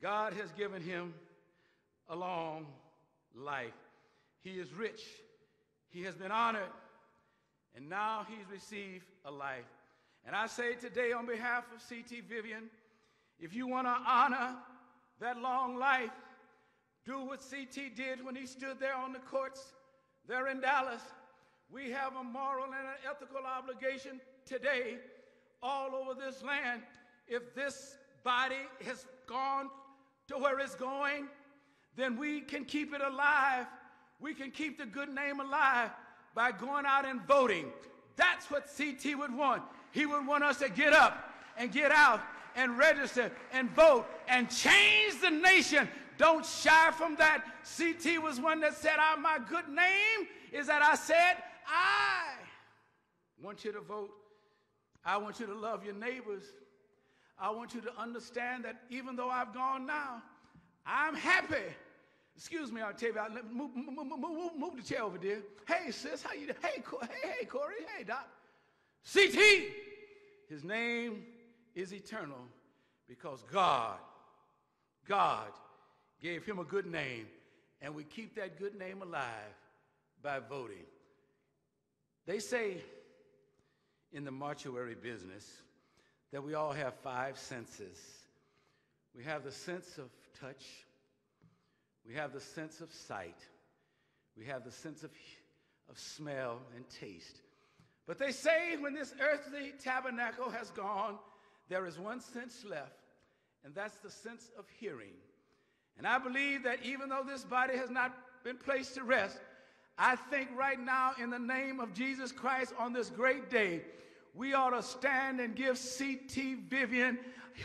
God has given him a long life. He is rich. He has been honored. And now he's received a life. And I say today on behalf of C T Vivian, if you want to honor that long life, do what C T did when he stood there on the courts there in Dallas. We have a moral and an ethical obligation today all over this land. If this body has gone to where it's going, then we can keep it alive. We can keep the good name alive by going out and voting. That's what C T would want. He would want us to get up and get out and register and vote and change the nation. Don't shy from that. C T was one that said, oh, my good name is that I said, I want you to vote. I want you to love your neighbors. I want you to understand that even though I've gone now, I'm happy. Excuse me, Octavia. Move, move, move, move the chair over there. Hey, sis, how you doing? Hey, hey, hey, Corey. Hey, Doc. C T. His name is eternal because God, God gave him a good name, and we keep that good name alive by voting. They say in the mortuary business that we all have five senses. We have the sense of touch. We have the sense of sight. We have the sense of, of smell and taste. But they say when this earthly tabernacle has gone, there is one sense left, and that's the sense of hearing. And I believe that even though this body has not been placed to rest, I think right now in the name of Jesus Christ on this great day, we ought to stand and give C T Vivian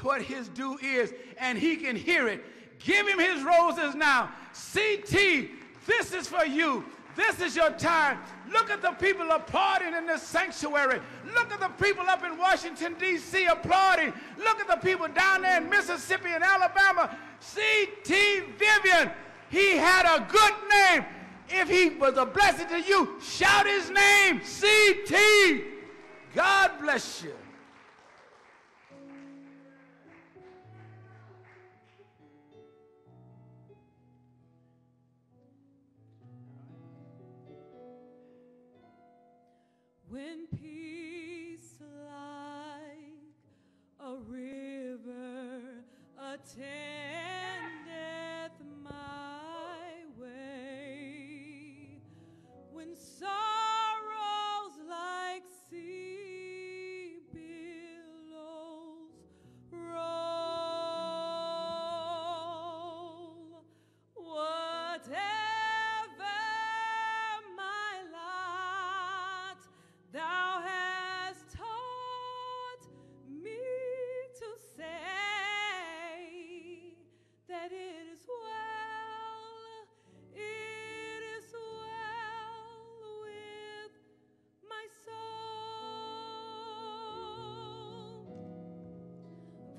what his due is, and he can hear it. Give him his roses now. C T, this is for you. This is your time. Look at the people applauding in this sanctuary. Look at the people up in Washington, D C applauding. Look at the people down there in Mississippi and Alabama. C T Vivian, he had a good name. If he was a blessing to you, shout his name, C T God bless you. When peace like a river attendeth my way, when sorrows like sea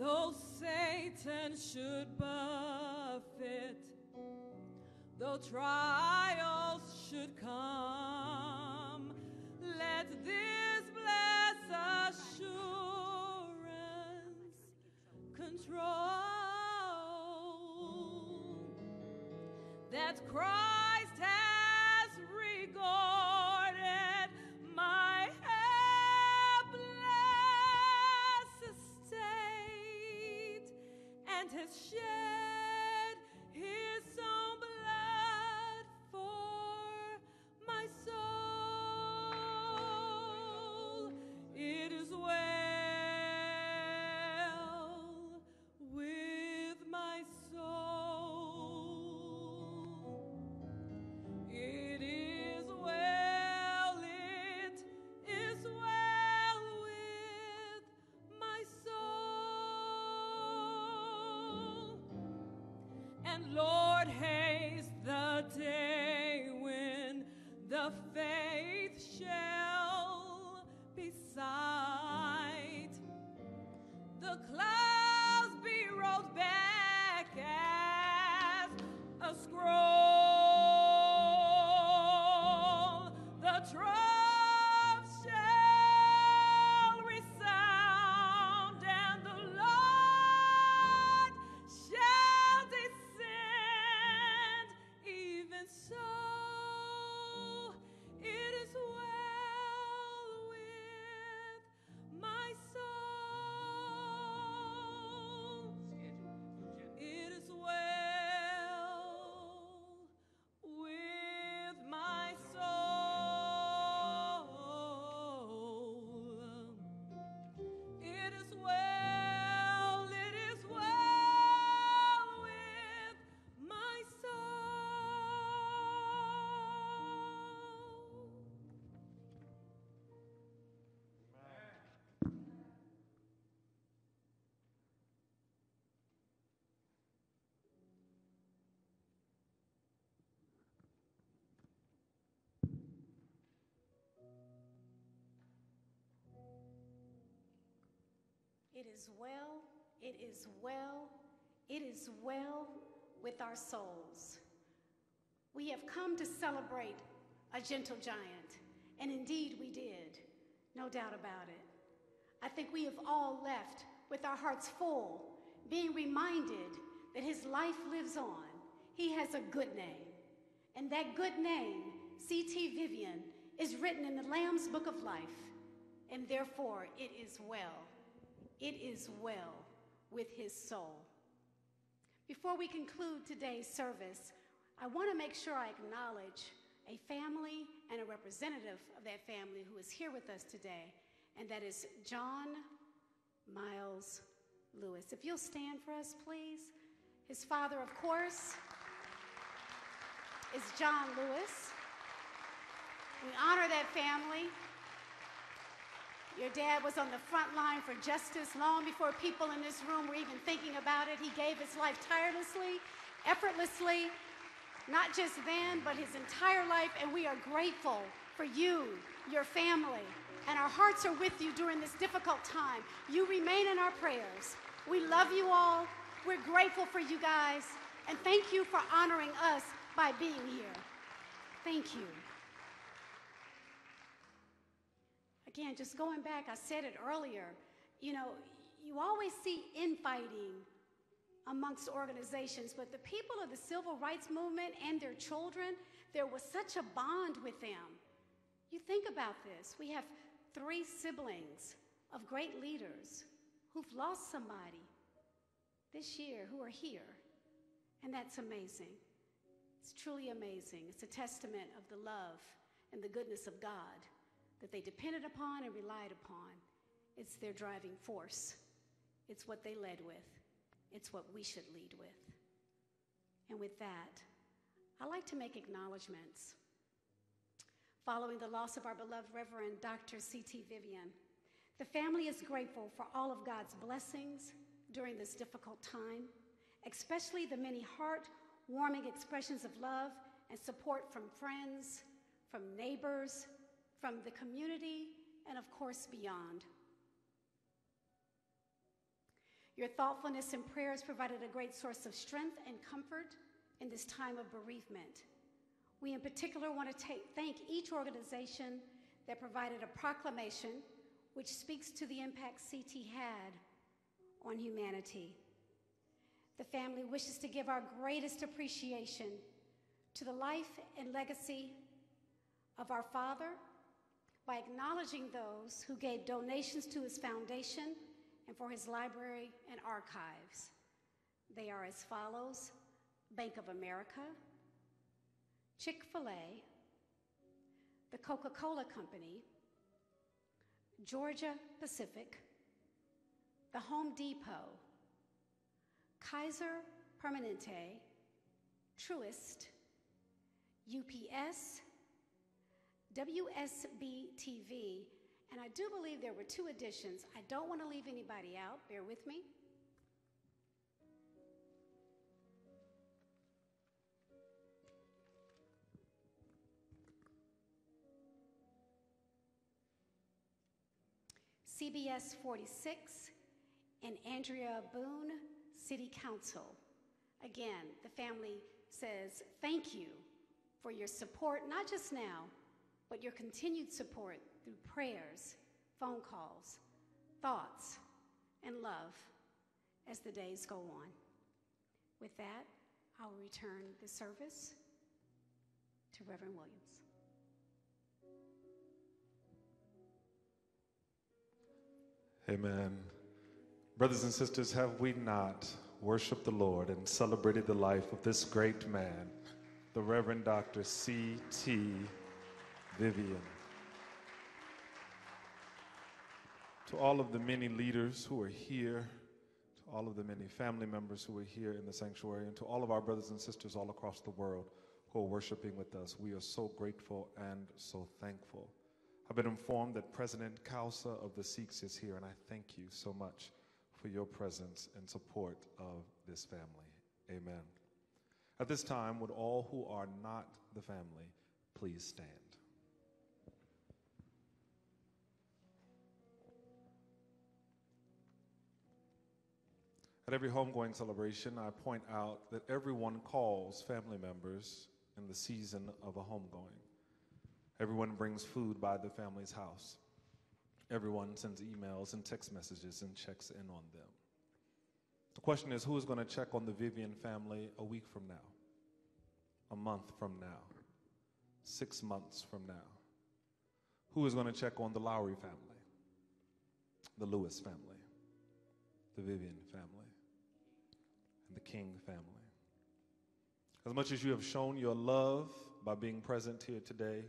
Though Satan should buffet, though trials should come, let this blessed assurance control that Christ has regarded my helpless estate and has shed his own blood for my soul. It is well with my soul. It is well, it is well with my soul. And Lord, haste the day the faith shall be sight, the clouds be rolled back as a scroll, the trump shall resound, and the Lord shall descend. Even so, it is well, it is well, it is well with our souls. We have come to celebrate a gentle giant, and indeed we did, no doubt about it. I think we have all left with our hearts full, being reminded that his life lives on. He has a good name, and that good name, C T Vivian, is written in the Lamb's Book of Life, and therefore it is well. It is well with his soul. Before we conclude today's service, I want to make sure I acknowledge a family and a representative of that family who is here with us today, and that is John Miles Lewis. If you'll stand for us, please. His father, of course, is John Lewis. We honor that family. Your dad was on the front line for justice long before people in this room were even thinking about it. He gave his life tirelessly, effortlessly, not just then, but his entire life, and we are grateful for you, your family, and our hearts are with you during this difficult time. You remain in our prayers. We love you all. We're grateful for you guys, and thank you for honoring us by being here. Thank you. Again, just going back, I said it earlier, you know, you always see infighting amongst organizations, but the people of the civil rights movement and their children, there was such a bond with them. You think about this. We have three siblings of great leaders who've lost somebody this year who are here, and that's amazing. It's truly amazing. It's a testament of the love and the goodness of God that they depended upon and relied upon. It's their driving force. It's what they led with. It's what we should lead with. And with that, I'd like to make acknowledgments. Following the loss of our beloved Reverend Doctor C T Vivian, the family is grateful for all of God's blessings during this difficult time, especially the many heart-warming expressions of love and support from friends, from neighbors, from the community, and of course, beyond. Your thoughtfulness and prayers provided a great source of strength and comfort in this time of bereavement. We in particular want to take, thank each organization that provided a proclamation which speaks to the impact C T had on humanity. The family wishes to give our greatest appreciation to the life and legacy of our father by acknowledging those who gave donations to his foundation and for his library and archives. They are as follows: Bank of America, Chick-fil-A, the Coca-Cola Company, Georgia Pacific, the Home Depot, Kaiser Permanente, Truist, U P S, W S B T V, and I do believe there were two additions. I don't want to leave anybody out, bear with me. C B S forty-six and Andrea Boone City Council. Again, the family says thank you for your support, not just now, but your continued support through prayers, phone calls, thoughts, and love as the days go on. With that, I will return the service to Reverend Williams. Amen. Brothers and sisters, have we not worshiped the Lord and celebrated the life of this great man, the Reverend Doctor C T Vivian? To all of the many leaders who are here, to all of the many family members who are here in the sanctuary, and to all of our brothers and sisters all across the world who are worshiping with us, we are so grateful and so thankful. I've been informed that President Khalsa of the Sikhs is here, and I thank you so much for your presence and support of this family. Amen. At this time, would all who are not the family please stand? At every homegoing celebration, I point out that everyone calls family members in the season of a homegoing. Everyone brings food by the family's house. Everyone sends emails and text messages and checks in on them. The question is, who is going to check on the Vivian family a week from now, a month from now, six months from now? Who is going to check on the Lowry family, the Lewis family, the Vivian family, and the King family? As much as you have shown your love by being present here today,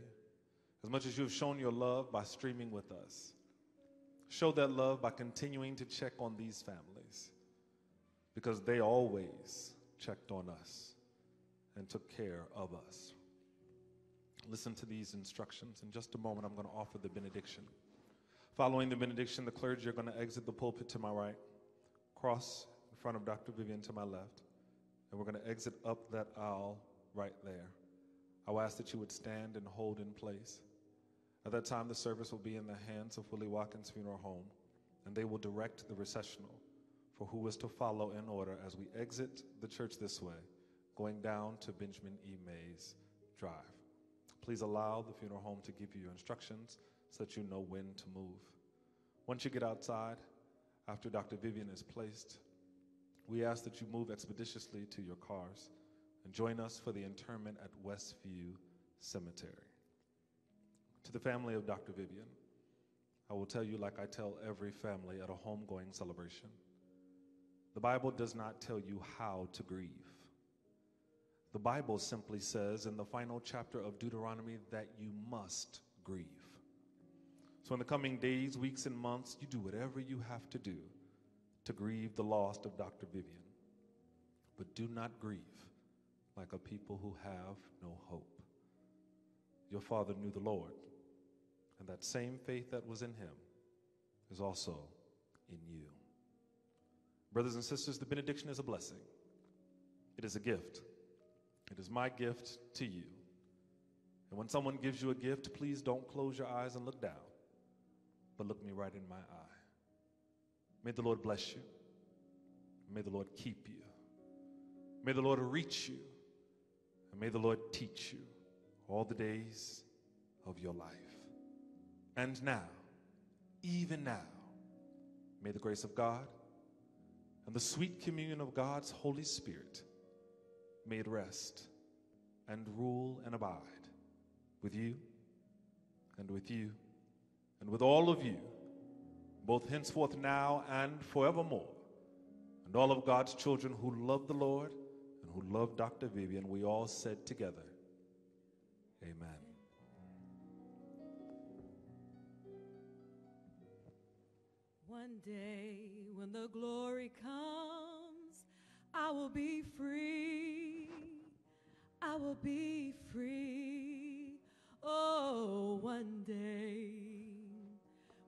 as much as you have shown your love by streaming with us, show that love by continuing to check on these families, because they always checked on us and took care of us. Listen to these instructions. In just a moment, I'm going to offer the benediction. Following the benediction, the clergy are going to exit the pulpit to my right, cross in front of Doctor Vivian to my left, and we're going to exit up that aisle right there. I will ask that you would stand and hold in place. At that time, the service will be in the hands of Willie Watkins Funeral Home, and they will direct the recessional for who is to follow in order as we exit the church this way, going down to Benjamin E. Mays Drive. Please allow the funeral home to give you instructions so that you know when to move. Once you get outside, after Doctor Vivian is placed, we ask that you move expeditiously to your cars and join us for the interment at Westview Cemetery. To the family of Doctor Vivian, I will tell you, like I tell every family at a homegoing celebration, the Bible does not tell you how to grieve. The Bible simply says in the final chapter of Deuteronomy that you must grieve. So in the coming days, weeks, and months, you do whatever you have to do to grieve the loss of Doctor Vivian. But do not grieve like a people who have no hope. Your father knew the Lord, and that same faith that was in him is also in you. Brothers and sisters, the benediction is a blessing. It is a gift. It is my gift to you. And when someone gives you a gift, please don't close your eyes and look down, but look me right in my eye. May the Lord bless you. May the Lord keep you. May the Lord reach you. And may the Lord teach you all the days of your life. And now, even now, may the grace of God and the sweet communion of God's Holy Spirit, may it rest and rule and abide with you and with you and with all of you, both henceforth now and forevermore. And all of God's children who love the Lord and who love Doctor Vivian, we all said together, amen. One day when the glory comes, I will be free. I will be free. Oh, one day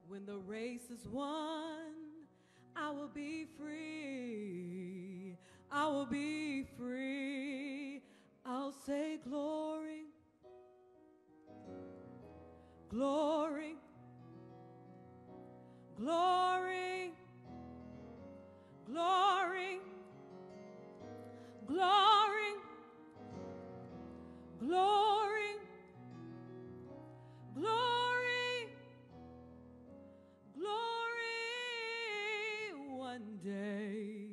when the race is won, I will be free. I will be free. I'll say glory, glory, glory, glory, glory, glory, glory, glory. One day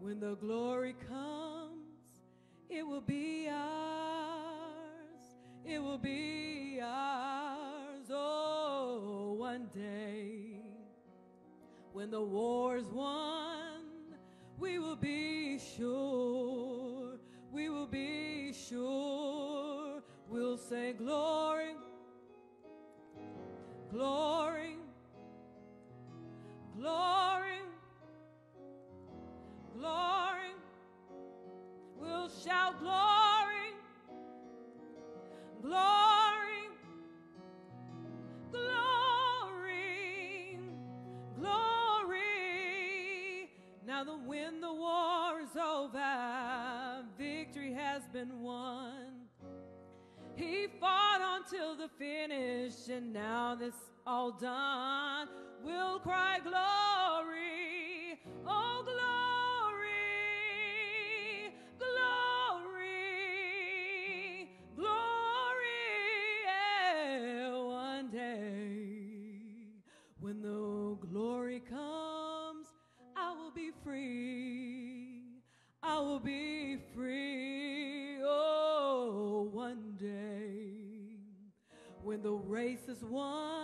when the glory comes, it will be ours, it will be ours. Oh, one day when the war's won, we will be sure, we will be sure. We'll say glory, glory, glory, glory. We'll shout glory, glory, glory, glory. Now that when the war is over, victory has been won. He fought until the finish, and now that's all done. We'll cry glory, oh glory, glory, glory. Yeah, one day when the glory comes, be free, I will be free. Oh, one day when the race is won,